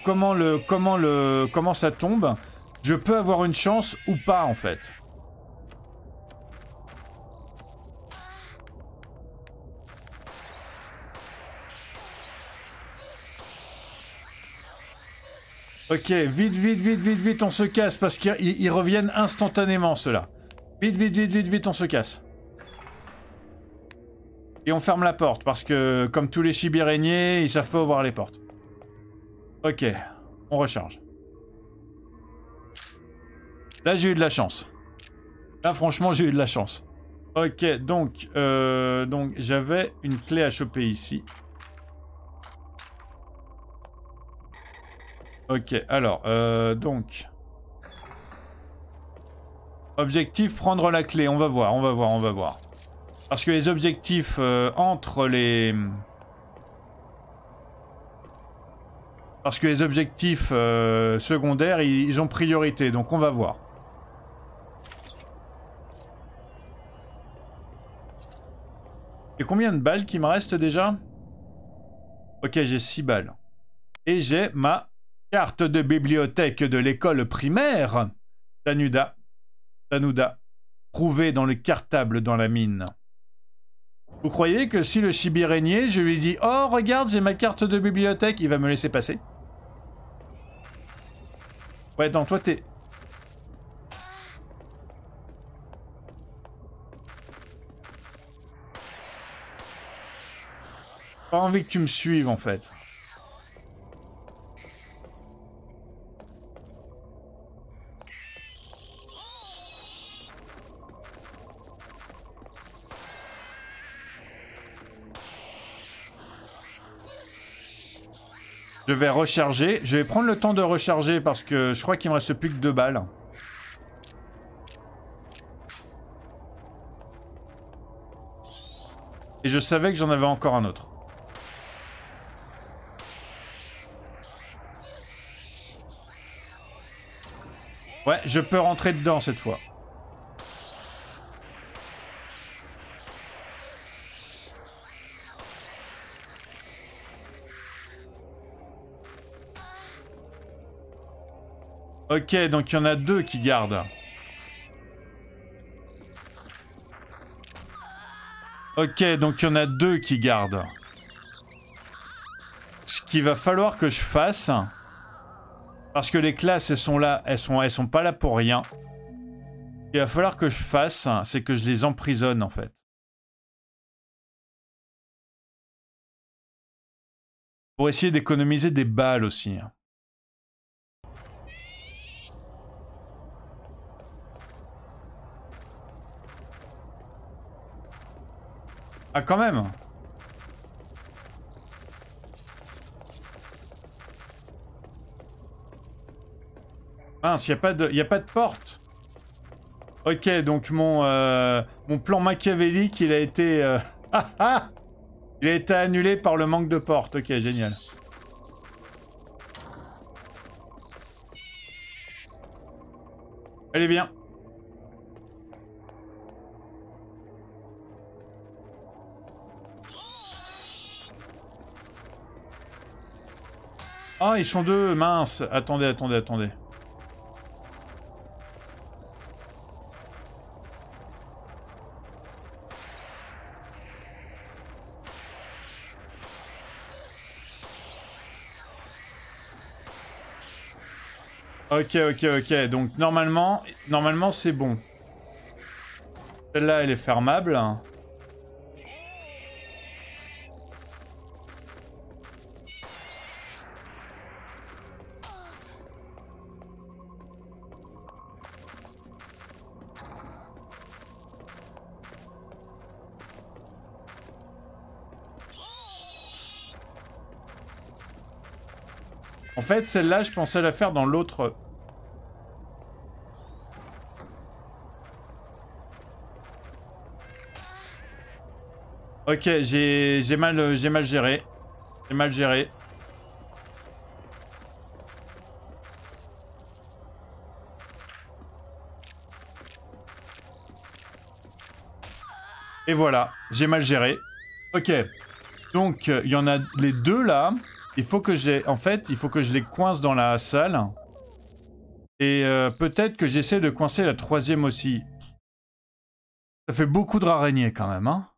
ça tombe, je peux avoir une chance ou pas en fait. Ok, vite, on se casse parce qu'ils reviennent instantanément ceux-là. Vite, on se casse. Et on ferme la porte parce que comme tous les shibi-raignées, ils savent pas ouvrir les portes. Ok, on recharge. Là, j'ai eu de la chance. Là, franchement, j'ai eu de la chance. Ok, donc j'avais une clé à choper ici. Ok, alors, donc... Objectif, prendre la clé. On va voir, on va voir, on va voir. Parce que les objectifs Parce que les objectifs secondaires, ils ont priorité. Donc on va voir. Et combien de balles qui me reste déjà? Ok, j'ai 6 balles. Et j'ai ma carte de bibliothèque de l'école primaire d'Anouda. Anouda, trouvée dans le cartable dans la mine. Vous croyez que si le Shibi-raignées, je lui dis « Oh, regarde, j'ai ma carte de bibliothèque », il va me laisser passer? Ouais, non, toi, t'es... Pas envie que tu me suives, en fait. Je vais recharger. Je vais prendre le temps de recharger parce que je crois qu'il me reste plus que 2 balles. Et je savais que j'en avais encore un autre. Ouais, je peux rentrer dedans cette fois. Ok, donc il y en a 2 qui gardent. Ok, donc il y en a 2 qui gardent. Ce qu'il va falloir que je fasse... Parce que les classes, elles sont là, elles sont pas là pour rien. Il va falloir que je fasse, c'est que je les emprisonne en fait. Pour essayer d'économiser des balles aussi. Ah quand même! Mince, il n'y a pas de porte. Ok, donc mon plan machiavélique, il a été... il a été annulé par le manque de porte. Ok, génial. Elle est bien. Ah, oh, ils sont 2, mince. Attendez, attendez, attendez. Ok, ok, ok. Donc normalement c'est bon. Celle-là, elle est fermable. En fait, celle-là, je pensais la faire dans l'autre... Ok, j'ai mal géré. J'ai mal géré. Et voilà, j'ai mal géré. Ok. Donc, il y en a les 2 là. Il faut que j'ai... En fait, il faut que je les coince dans la salle. Et peut-être que j'essaie de coincer la 3e aussi. Ça fait beaucoup de araignées quand même, hein.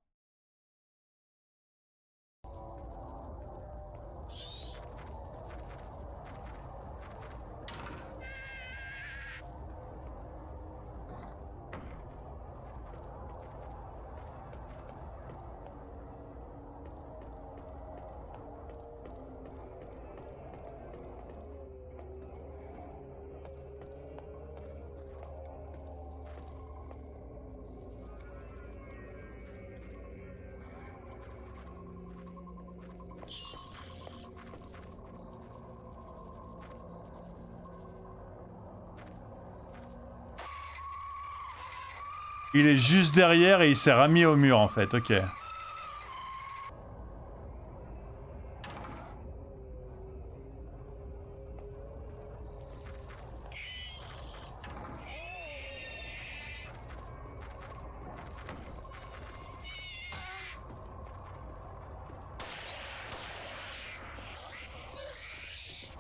Il est juste derrière et il s'est ramié au mur en fait, ok. Il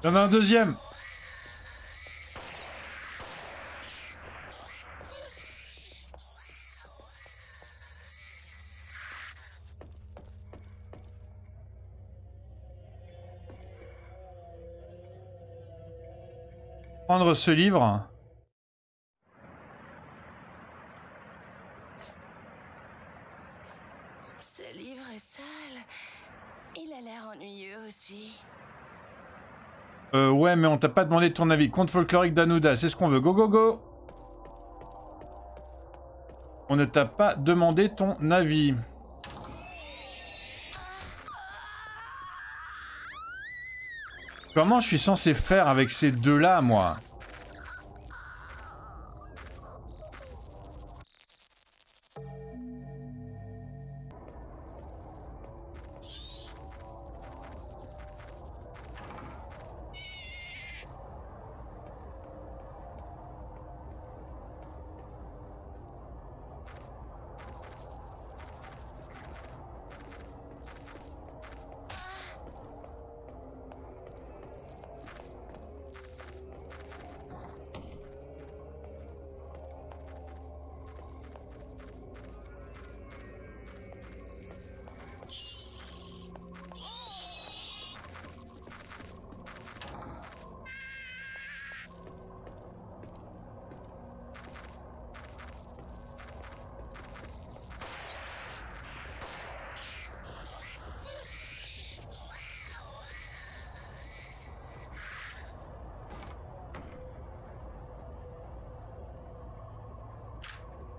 y en a un deuxième. Prendre ce livre. Ce livre est sale. Il a l'air ennuyeux aussi. Ouais, mais on t'a pas demandé ton avis. Conte folklorique d'Anouda, c'est ce qu'on veut. Go, go, go. On ne t'a pas demandé ton avis. Comment je suis censé faire avec ces deux-là, moi?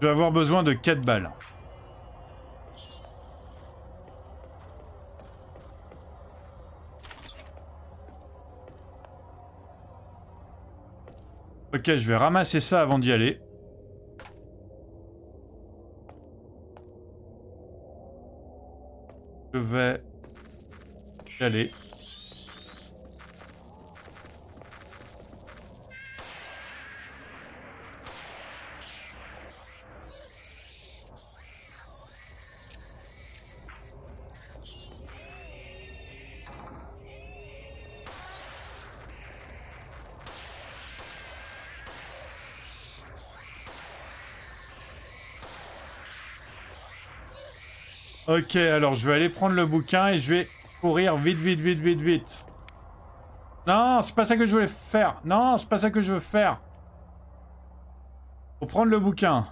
Je vais avoir besoin de 4 balles. Ok, je vais ramasser ça avant d'y aller. Je vais y aller. Ok, alors je vais aller prendre le bouquin et je vais courir vite. Non, c'est pas ça que je voulais faire. Non, c'est pas ça que je veux faire. Faut prendre le bouquin.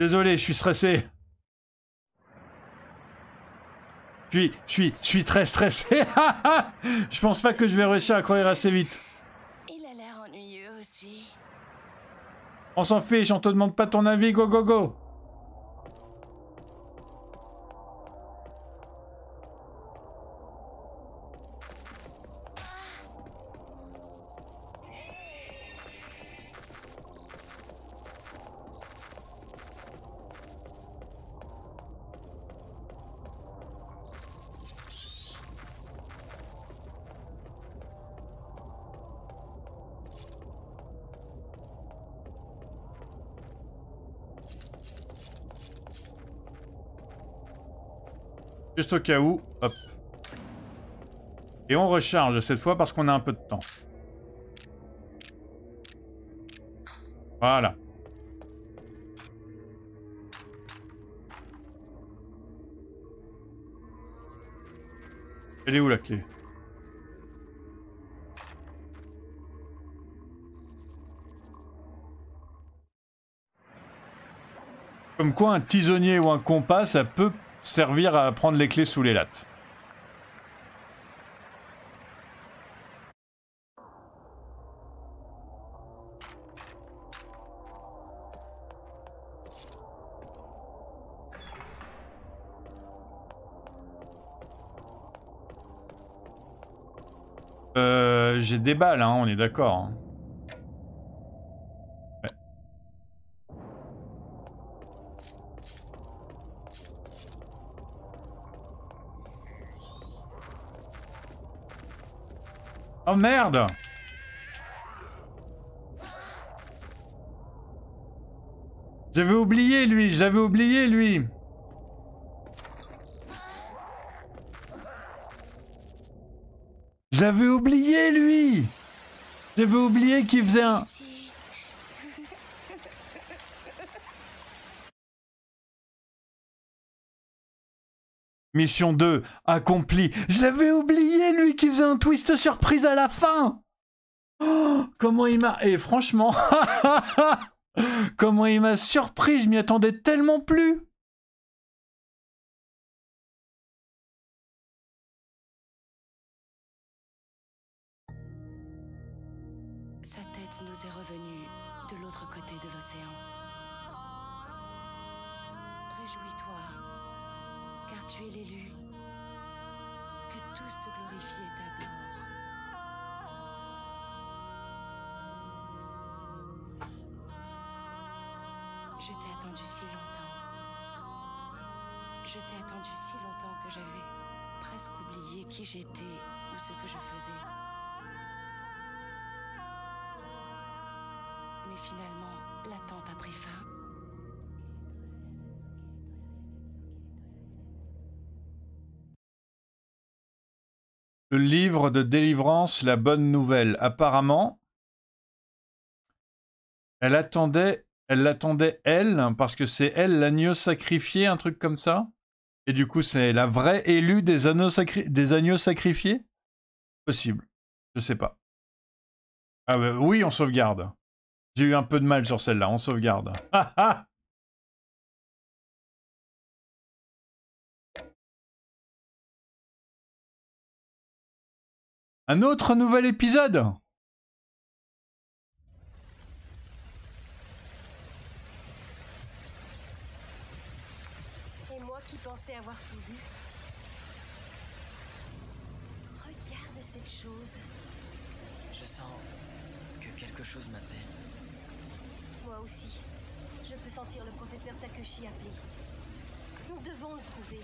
Désolé, je suis stressé. Je suis très stressé. Je pense pas que je vais réussir à courir assez vite. Il a l'air ennuyeux aussi. On s'en fiche, on te demande pas ton avis, go go go. Juste au cas où, hop. Et on recharge cette fois parce qu'on a un peu de temps. Voilà. Elle est où la clé? Comme quoi un tisonnier ou un compas, ça peut servir à prendre les clés sous les lattes. J'ai des balles, hein, on est d'accord. Hein. Oh merde! J'avais oublié lui, J'avais oublié qu'il faisait un... Mission 2, accomplie. Je l'avais oublié, lui, qui faisait un twist surprise à la fin. Oh, comment il m'a... Et franchement, comment il m'a surpris, je m'y attendais tellement plus. Sa tête nous est revenue de l'autre côté de l'océan. Réjouis-toi. Car tu es l'élu, que tous te glorifient et t'adorent. Je t'ai attendu si longtemps. Que j'avais presque oublié qui j'étais ou ce que je faisais. Mais finalement, l'attente a pris fin. Le livre de délivrance, la bonne nouvelle. Apparemment, elle l'attendait, parce que c'est elle l'agneau sacrifié, un truc comme ça. Et du coup, c'est la vraie élue des agneaux sacrifiés. Possible. Je sais pas. Ah bah, oui, on sauvegarde. J'ai eu un peu de mal sur celle-là, on sauvegarde. Un autre nouvel épisode. Et moi qui pensais avoir tout vu. Regarde cette chose. Je sens que quelque chose m'appelle. Moi aussi. Je peux sentir le professeur Takeshi appeler. Nous devons le trouver.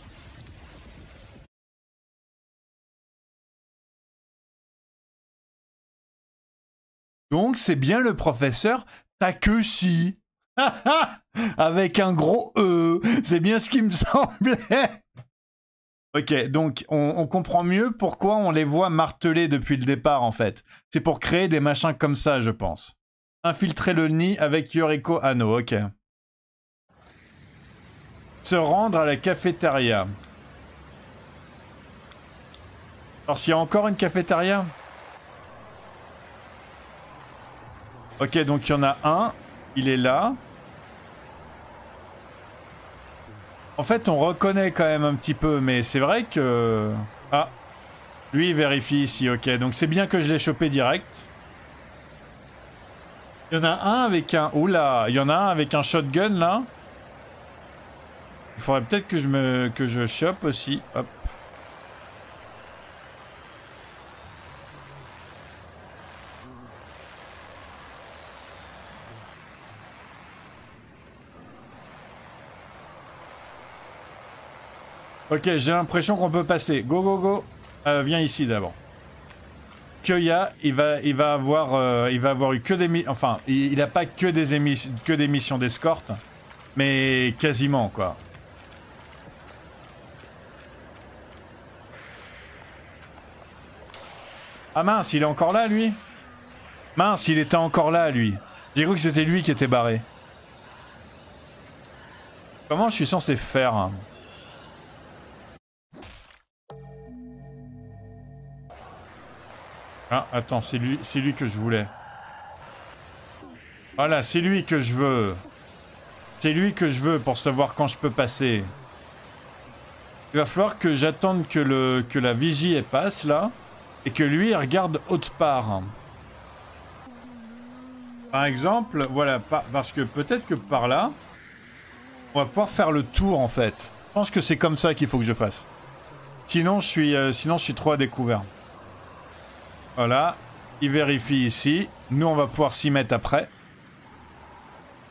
Donc c'est bien le professeur Takeshi, avec un gros E, c'est bien ce qui me semblait. Ok, donc on comprend mieux pourquoi on les voit marteler depuis le départ en fait. C'est pour créer des machins comme ça je pense. Infiltrer le nid avec Yoriko Anno, ok. Se rendre à la cafétéria. Alors s'il y a encore une cafétéria ? Ok, donc il y en a un, il est là. En fait, on reconnaît quand même un petit peu, mais c'est vrai que... Ah, lui il vérifie ici, ok. Donc c'est bien que je l'ai chopé direct. Il y en a un avec un... Oula, il y en a un avec un shotgun, là. Il faudrait peut-être que je chope aussi, hop. Ok, j'ai l'impression qu'on peut passer. Go, go, go. Viens ici d'abord. Kyoya, il va avoir eu que des missions... Enfin, il n'a pas que des missions d'escorte, mais quasiment, quoi. Ah mince, il est encore là, lui? Mince, il était encore là, lui. J'ai cru que c'était lui qui était barré. Comment je suis censé faire hein? Ah, attends, c'est lui que je voulais. Voilà, c'est lui que je veux. C'est lui que je veux pour savoir quand je peux passer. Il va falloir que j'attende que la vigie elle passe, là, et que lui, il regarde autre part. Par exemple, voilà, parce que peut-être que par là, on va pouvoir faire le tour, en fait. Je pense que c'est comme ça qu'il faut que je fasse. Sinon, je suis trop à découvert. Voilà, il vérifie ici. Nous, on va pouvoir s'y mettre après.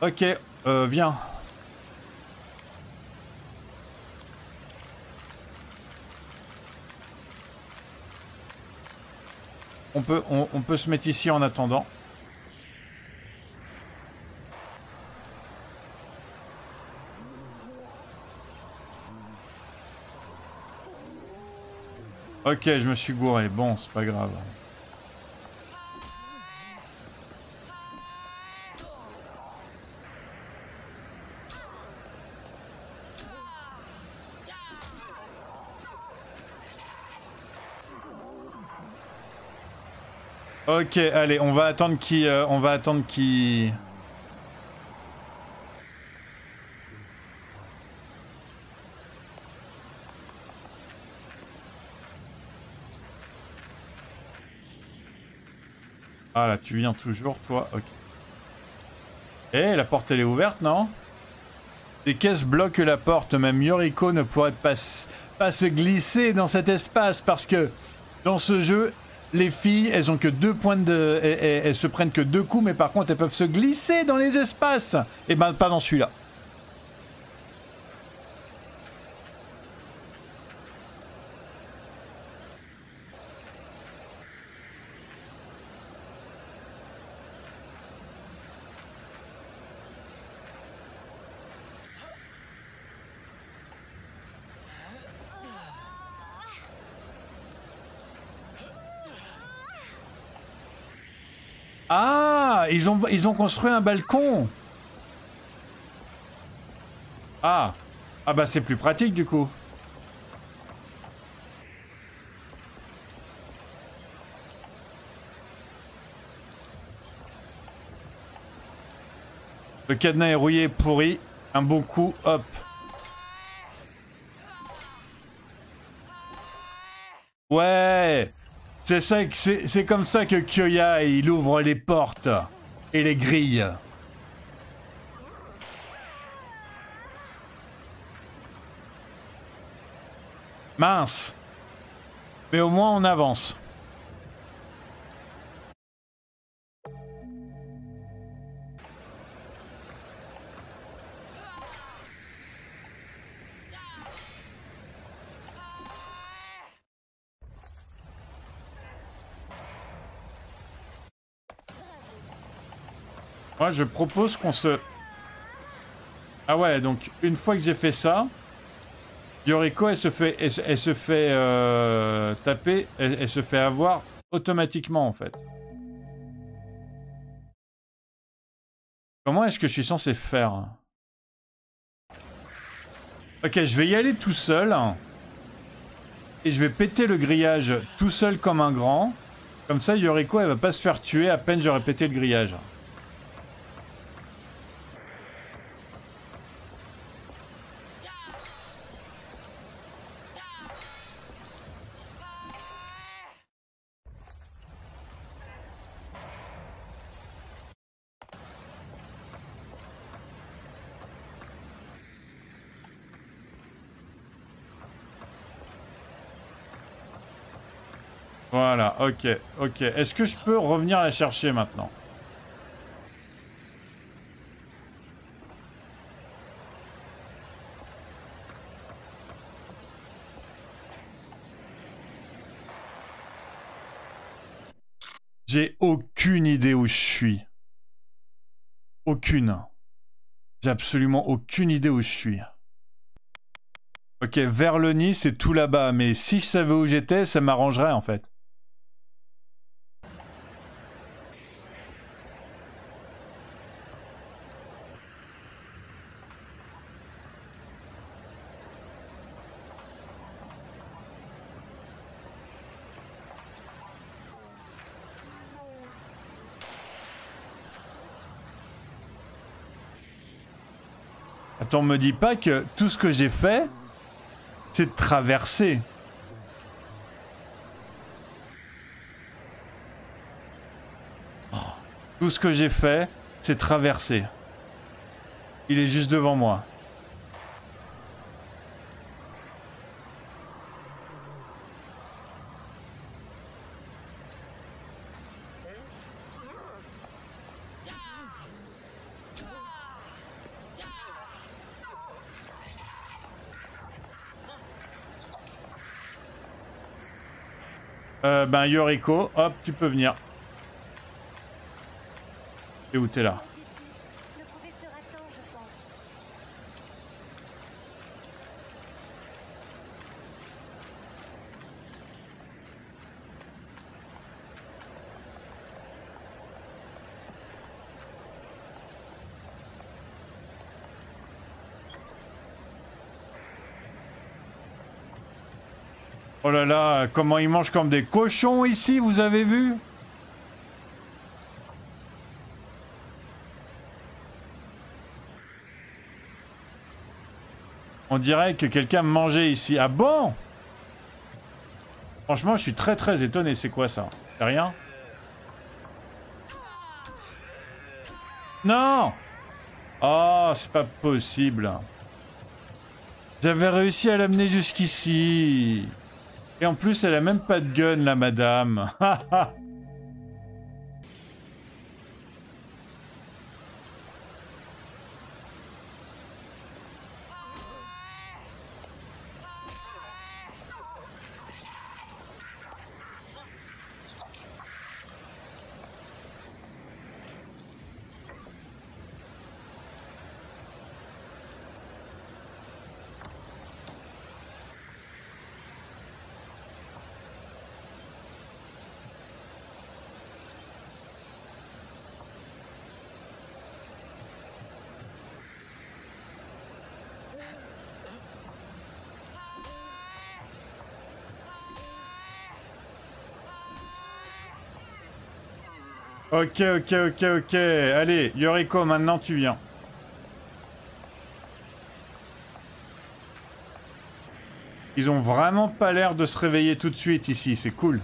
Ok, viens. on peut se mettre ici en attendant. Ok, je me suis gouré. Bon, c'est pas grave. Ok, allez, on va attendre qui... Ah là, tu viens toujours, toi. Ok. Eh, la porte, elle est ouverte, non? Des caisses bloquent la porte. Même Yoriko ne pourrait pas se glisser dans cet espace parce que dans ce jeu, les filles, elles ont que 2 points de... Elles se prennent que 2 coups, mais par contre, elles peuvent se glisser dans les espaces. Eh ben, pas dans celui-là. Ah, ils ont construit un balcon. Ah, ah bah c'est plus pratique du coup. Le cadenas est rouillé, pourri. Un bon coup, hop. Ouais. C'est comme ça que Kyoya, il ouvre les portes et les grilles. Mince. Mais au moins on avance. Moi, je propose qu'on se... Ah ouais, donc une fois que j'ai fait ça, Yoriko, elle se fait taper, elle se fait avoir automatiquement, en fait. Comment est-ce que je suis censé faire? Ok, je vais y aller tout seul. Et je vais péter le grillage tout seul comme un grand. Comme ça, Yoriko, elle va pas se faire tuer à peine j'aurai pété le grillage. Voilà, ok, ok. Est-ce que je peux revenir la chercher maintenant? J'ai aucune idée où je suis. Aucune. J'ai absolument aucune idée où je suis. Ok, vers le nid, c'est tout là-bas. Mais si je savais où j'étais, ça m'arrangerait en fait. Attends, me dis pas que tout ce que j'ai fait, c'est de traverser. Oh. Tout ce que j'ai fait, c'est traverser. Il est juste devant moi. Ben Yoriko, hop, tu peux venir. T'es où, t'es là? Le professeur attend, je pense. Oh là là, comment ils mangent comme des cochons ici, vous avez vu ? On dirait que quelqu'un mangeait ici. Ah bon? Franchement, je suis très très étonné. C'est quoi ça? C'est rien? Non! Oh, c'est pas possible. J'avais réussi à l'amener jusqu'ici. Et en plus, elle a même pas de gun, la madame. Ok. Allez, Yoriko, maintenant tu viens. Ils ont vraiment pas l'air de se réveiller tout de suite ici, c'est cool.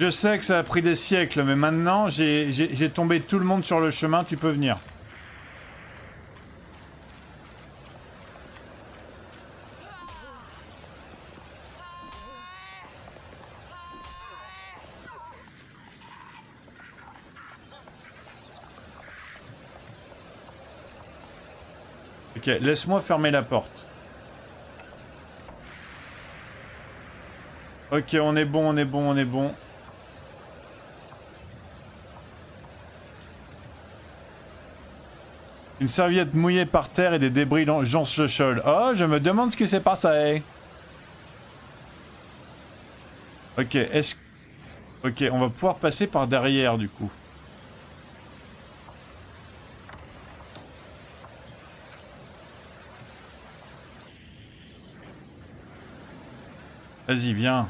Je sais que ça a pris des siècles, mais maintenant j'ai tombé tout le monde sur le chemin, tu peux venir. Ok, laisse-moi fermer la porte. Ok, on est bon. Une serviette mouillée par terre et des débris dans le sol. Oh, je me demande ce qui s'est passé. Ok, est-ce... Ok, on va pouvoir passer par derrière du coup. Vas-y, viens.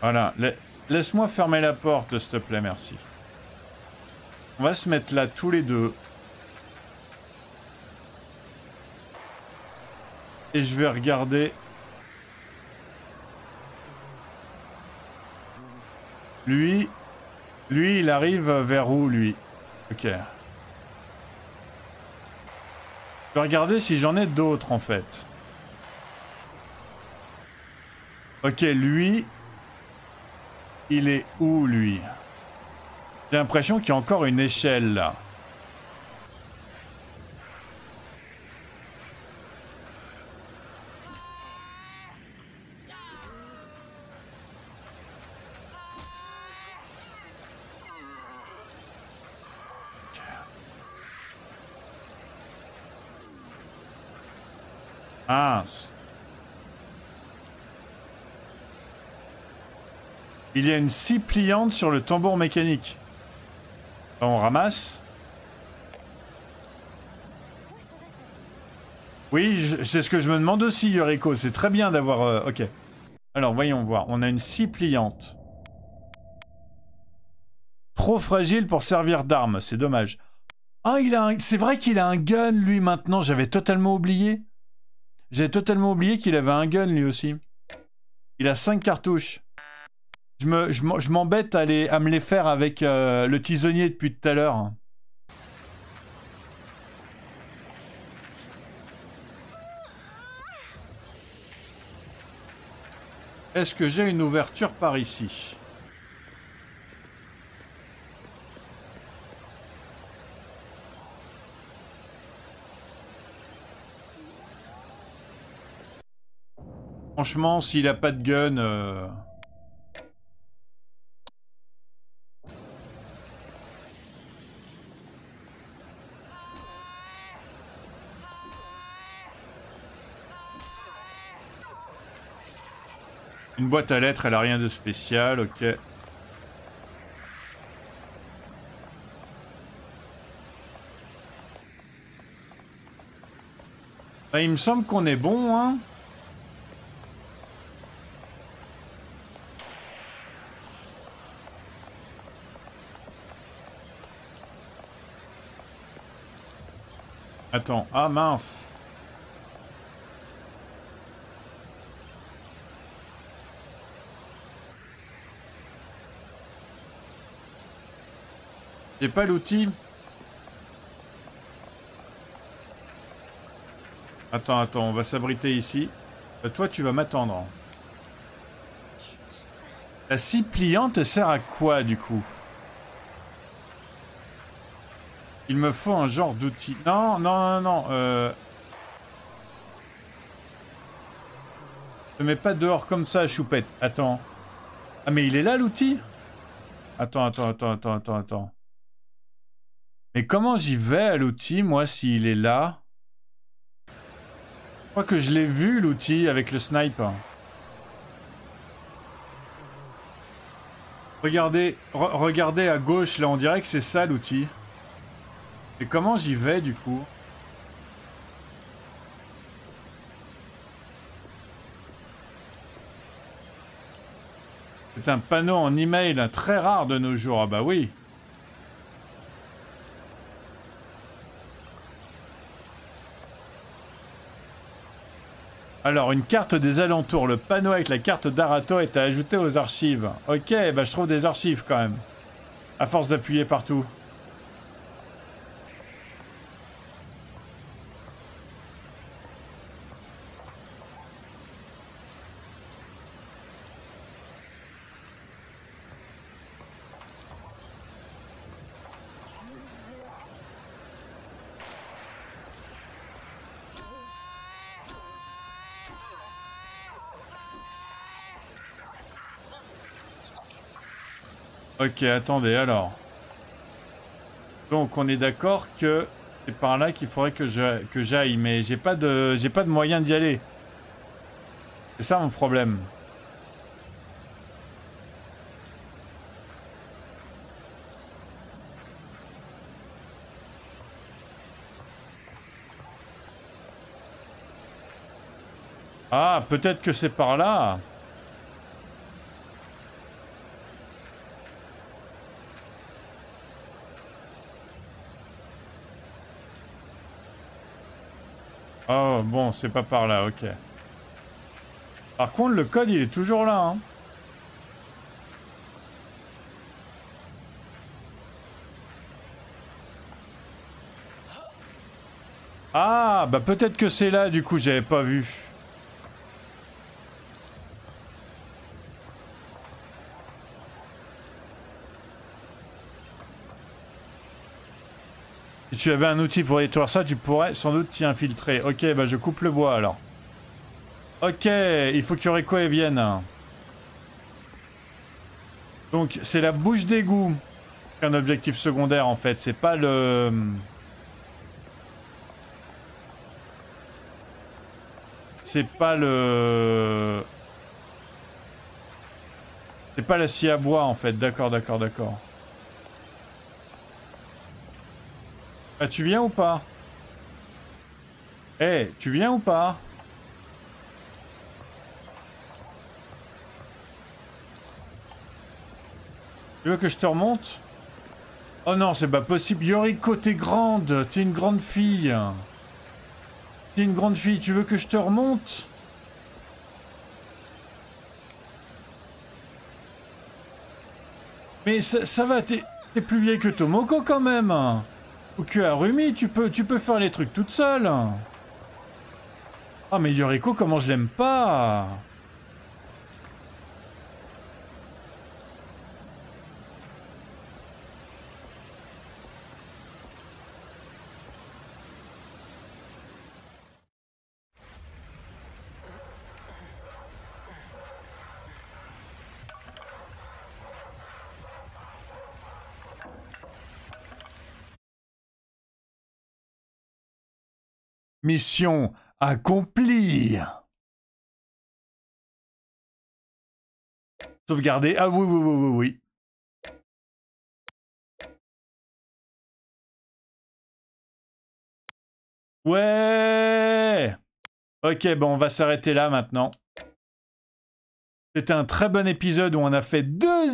Voilà. Laisse-moi fermer la porte, s'il te plaît, merci. On va se mettre là tous les deux. Et je vais regarder... Lui, il arrive vers où, lui? Ok. Je vais regarder si j'en ai d'autres, en fait. Ok, lui, il est où, lui? J'ai l'impression qu'il y a encore une échelle, là. Ah, il y a une scie pliante sur le tambour mécanique. On ramasse. Oui, c'est ce que je me demande aussi, Yoriko. C'est très bien d'avoir... Ok. Alors, voyons voir. On a une scie pliante. Trop fragile pour servir d'arme. C'est dommage. Ah, il a un... C'est vrai qu'il a un gun, lui, maintenant. J'avais totalement oublié. J'avais totalement oublié qu'il avait un gun, lui aussi. Il a 5 cartouches. Je m'embête à me les faire avec le tisonnier depuis tout à l'heure. Est-ce que j'ai une ouverture par ici? Franchement, s'il a pas de gun... Une boîte à lettres, elle a rien de spécial, ok. Bah, il me semble qu'on est bon, hein. Attends, ah mince. J'ai pas l'outil. Attends, attends, on va s'abriter ici. Toi, tu vas m'attendre. La scie pliante, elle sert à quoi, du coup? Il me faut un genre d'outil. Non, non, non, non. Ne mets pas dehors comme ça, choupette. Attends. Ah, mais il est là, l'outil? Attends, attends, attends, attends, attends, attends. Mais comment j'y vais à l'outil, moi, s'il est là? Je crois que je l'ai vu, l'outil, avec le sniper. Regardez, regardez à gauche, là, on dirait que c'est ça, l'outil. Mais comment j'y vais, du coup? C'est un panneau en email, très rare de nos jours. Ah bah oui. Alors, une carte des alentours. Le panneau avec la carte d'Arato est à ajouter aux archives. Ok, bah je trouve des archives quand même. À force d'appuyer partout. Ok, attendez, alors. Donc, on est d'accord que c'est par là qu'il faudrait que j'aille, mais j'ai pas de moyen d'y aller. C'est ça mon problème. Ah, peut-être que c'est par là. Oh, bon, c'est pas par là, ok. Par contre, le code, il est toujours là, hein. Ah, bah peut-être que c'est là, du coup, j'avais pas vu. Si tu avais un outil pour détruire ça, tu pourrais sans doute t'y infiltrer. Ok, bah je coupe le bois alors. Ok, il faut que Yoriko et vienne. Donc c'est la bouche d'égout. Un objectif secondaire en fait, c'est pas le... C'est pas la scie à bois en fait, d'accord, d'accord, d'accord. Ah, tu viens ou pas? Eh, hey, tu viens ou pas? Tu veux que je te remonte? Oh non, c'est pas possible. Yoriko, t'es grande. T'es une grande fille. T'es une grande fille. Tu veux que je te remonte? Mais ça va, t'es plus vieille que Tomoko quand même. Ou que Harumi, tu peux faire les trucs toute seule. Ah, mais Yoriko, comment je l'aime pas. Mission accomplie. Sauvegarder. Ah oui, oui, oui, oui, oui. Ouais. Ok, bon, on va s'arrêter là maintenant. C'était un très bon épisode où on a fait deux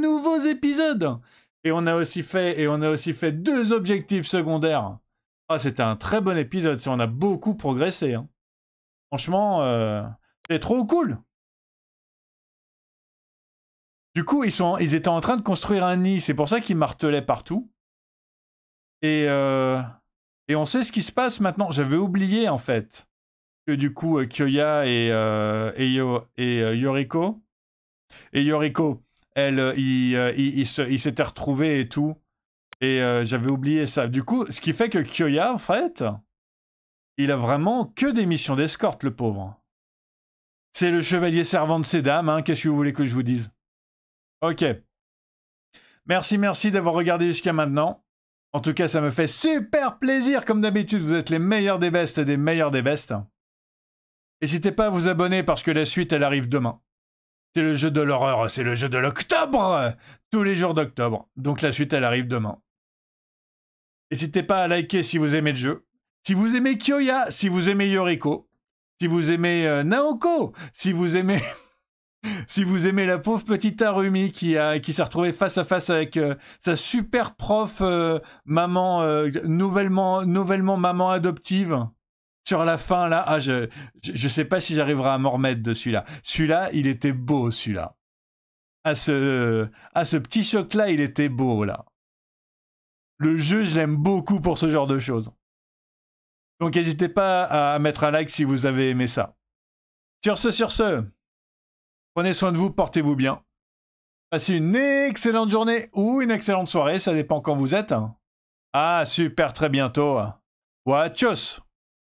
nouveaux épisodes. Et on a aussi fait, deux objectifs secondaires. Ah, c'était un très bon épisode. On a beaucoup progressé. Hein. Franchement, c'était trop cool. Du coup, ils étaient en train de construire un nid. C'est pour ça qu'ils martelaient partout. Et on sait ce qui se passe maintenant. J'avais oublié, en fait, que du coup, Kyoya et Yoriko, ils s'étaient retrouvés et tout. Et j'avais oublié ça. Du coup, ce qui fait que Kyoya, en fait, il a vraiment que des missions d'escorte, le pauvre. C'est le chevalier servant de ces dames, hein. Qu'est-ce que vous voulez que je vous dise? Ok. Merci, merci d'avoir regardé jusqu'à maintenant. En tout cas, ça me fait super plaisir. Comme d'habitude, vous êtes les meilleurs des bestes des meilleurs des bestes. N'hésitez pas à vous abonner parce que la suite, elle arrive demain. C'est le jeu de l'horreur, c'est le jeu de l'octobre. Tous les jours d'octobre. Donc la suite, elle arrive demain. N'hésitez pas à liker si vous aimez le jeu. Si vous aimez Kyoya, si vous aimez Yoriko, si vous aimez Naoko, si vous aimez... Si vous aimez la pauvre petite Harumi qui s'est retrouvée face à face avec sa super prof maman, nouvellement maman adoptive, sur la fin là, ah, je sais pas si j'arriverai à m'en remettre de celui-là. Celui-là, il était beau, celui-là. À ce petit choc-là, il était beau, là. Le jeu, je l'aime beaucoup pour ce genre de choses. Donc n'hésitez pas à mettre un like si vous avez aimé ça. Sur ce... Prenez soin de vous, portez-vous bien. Passez une excellente journée ou une excellente soirée, ça dépend quand vous êtes. Ah, super, très bientôt. Watchos!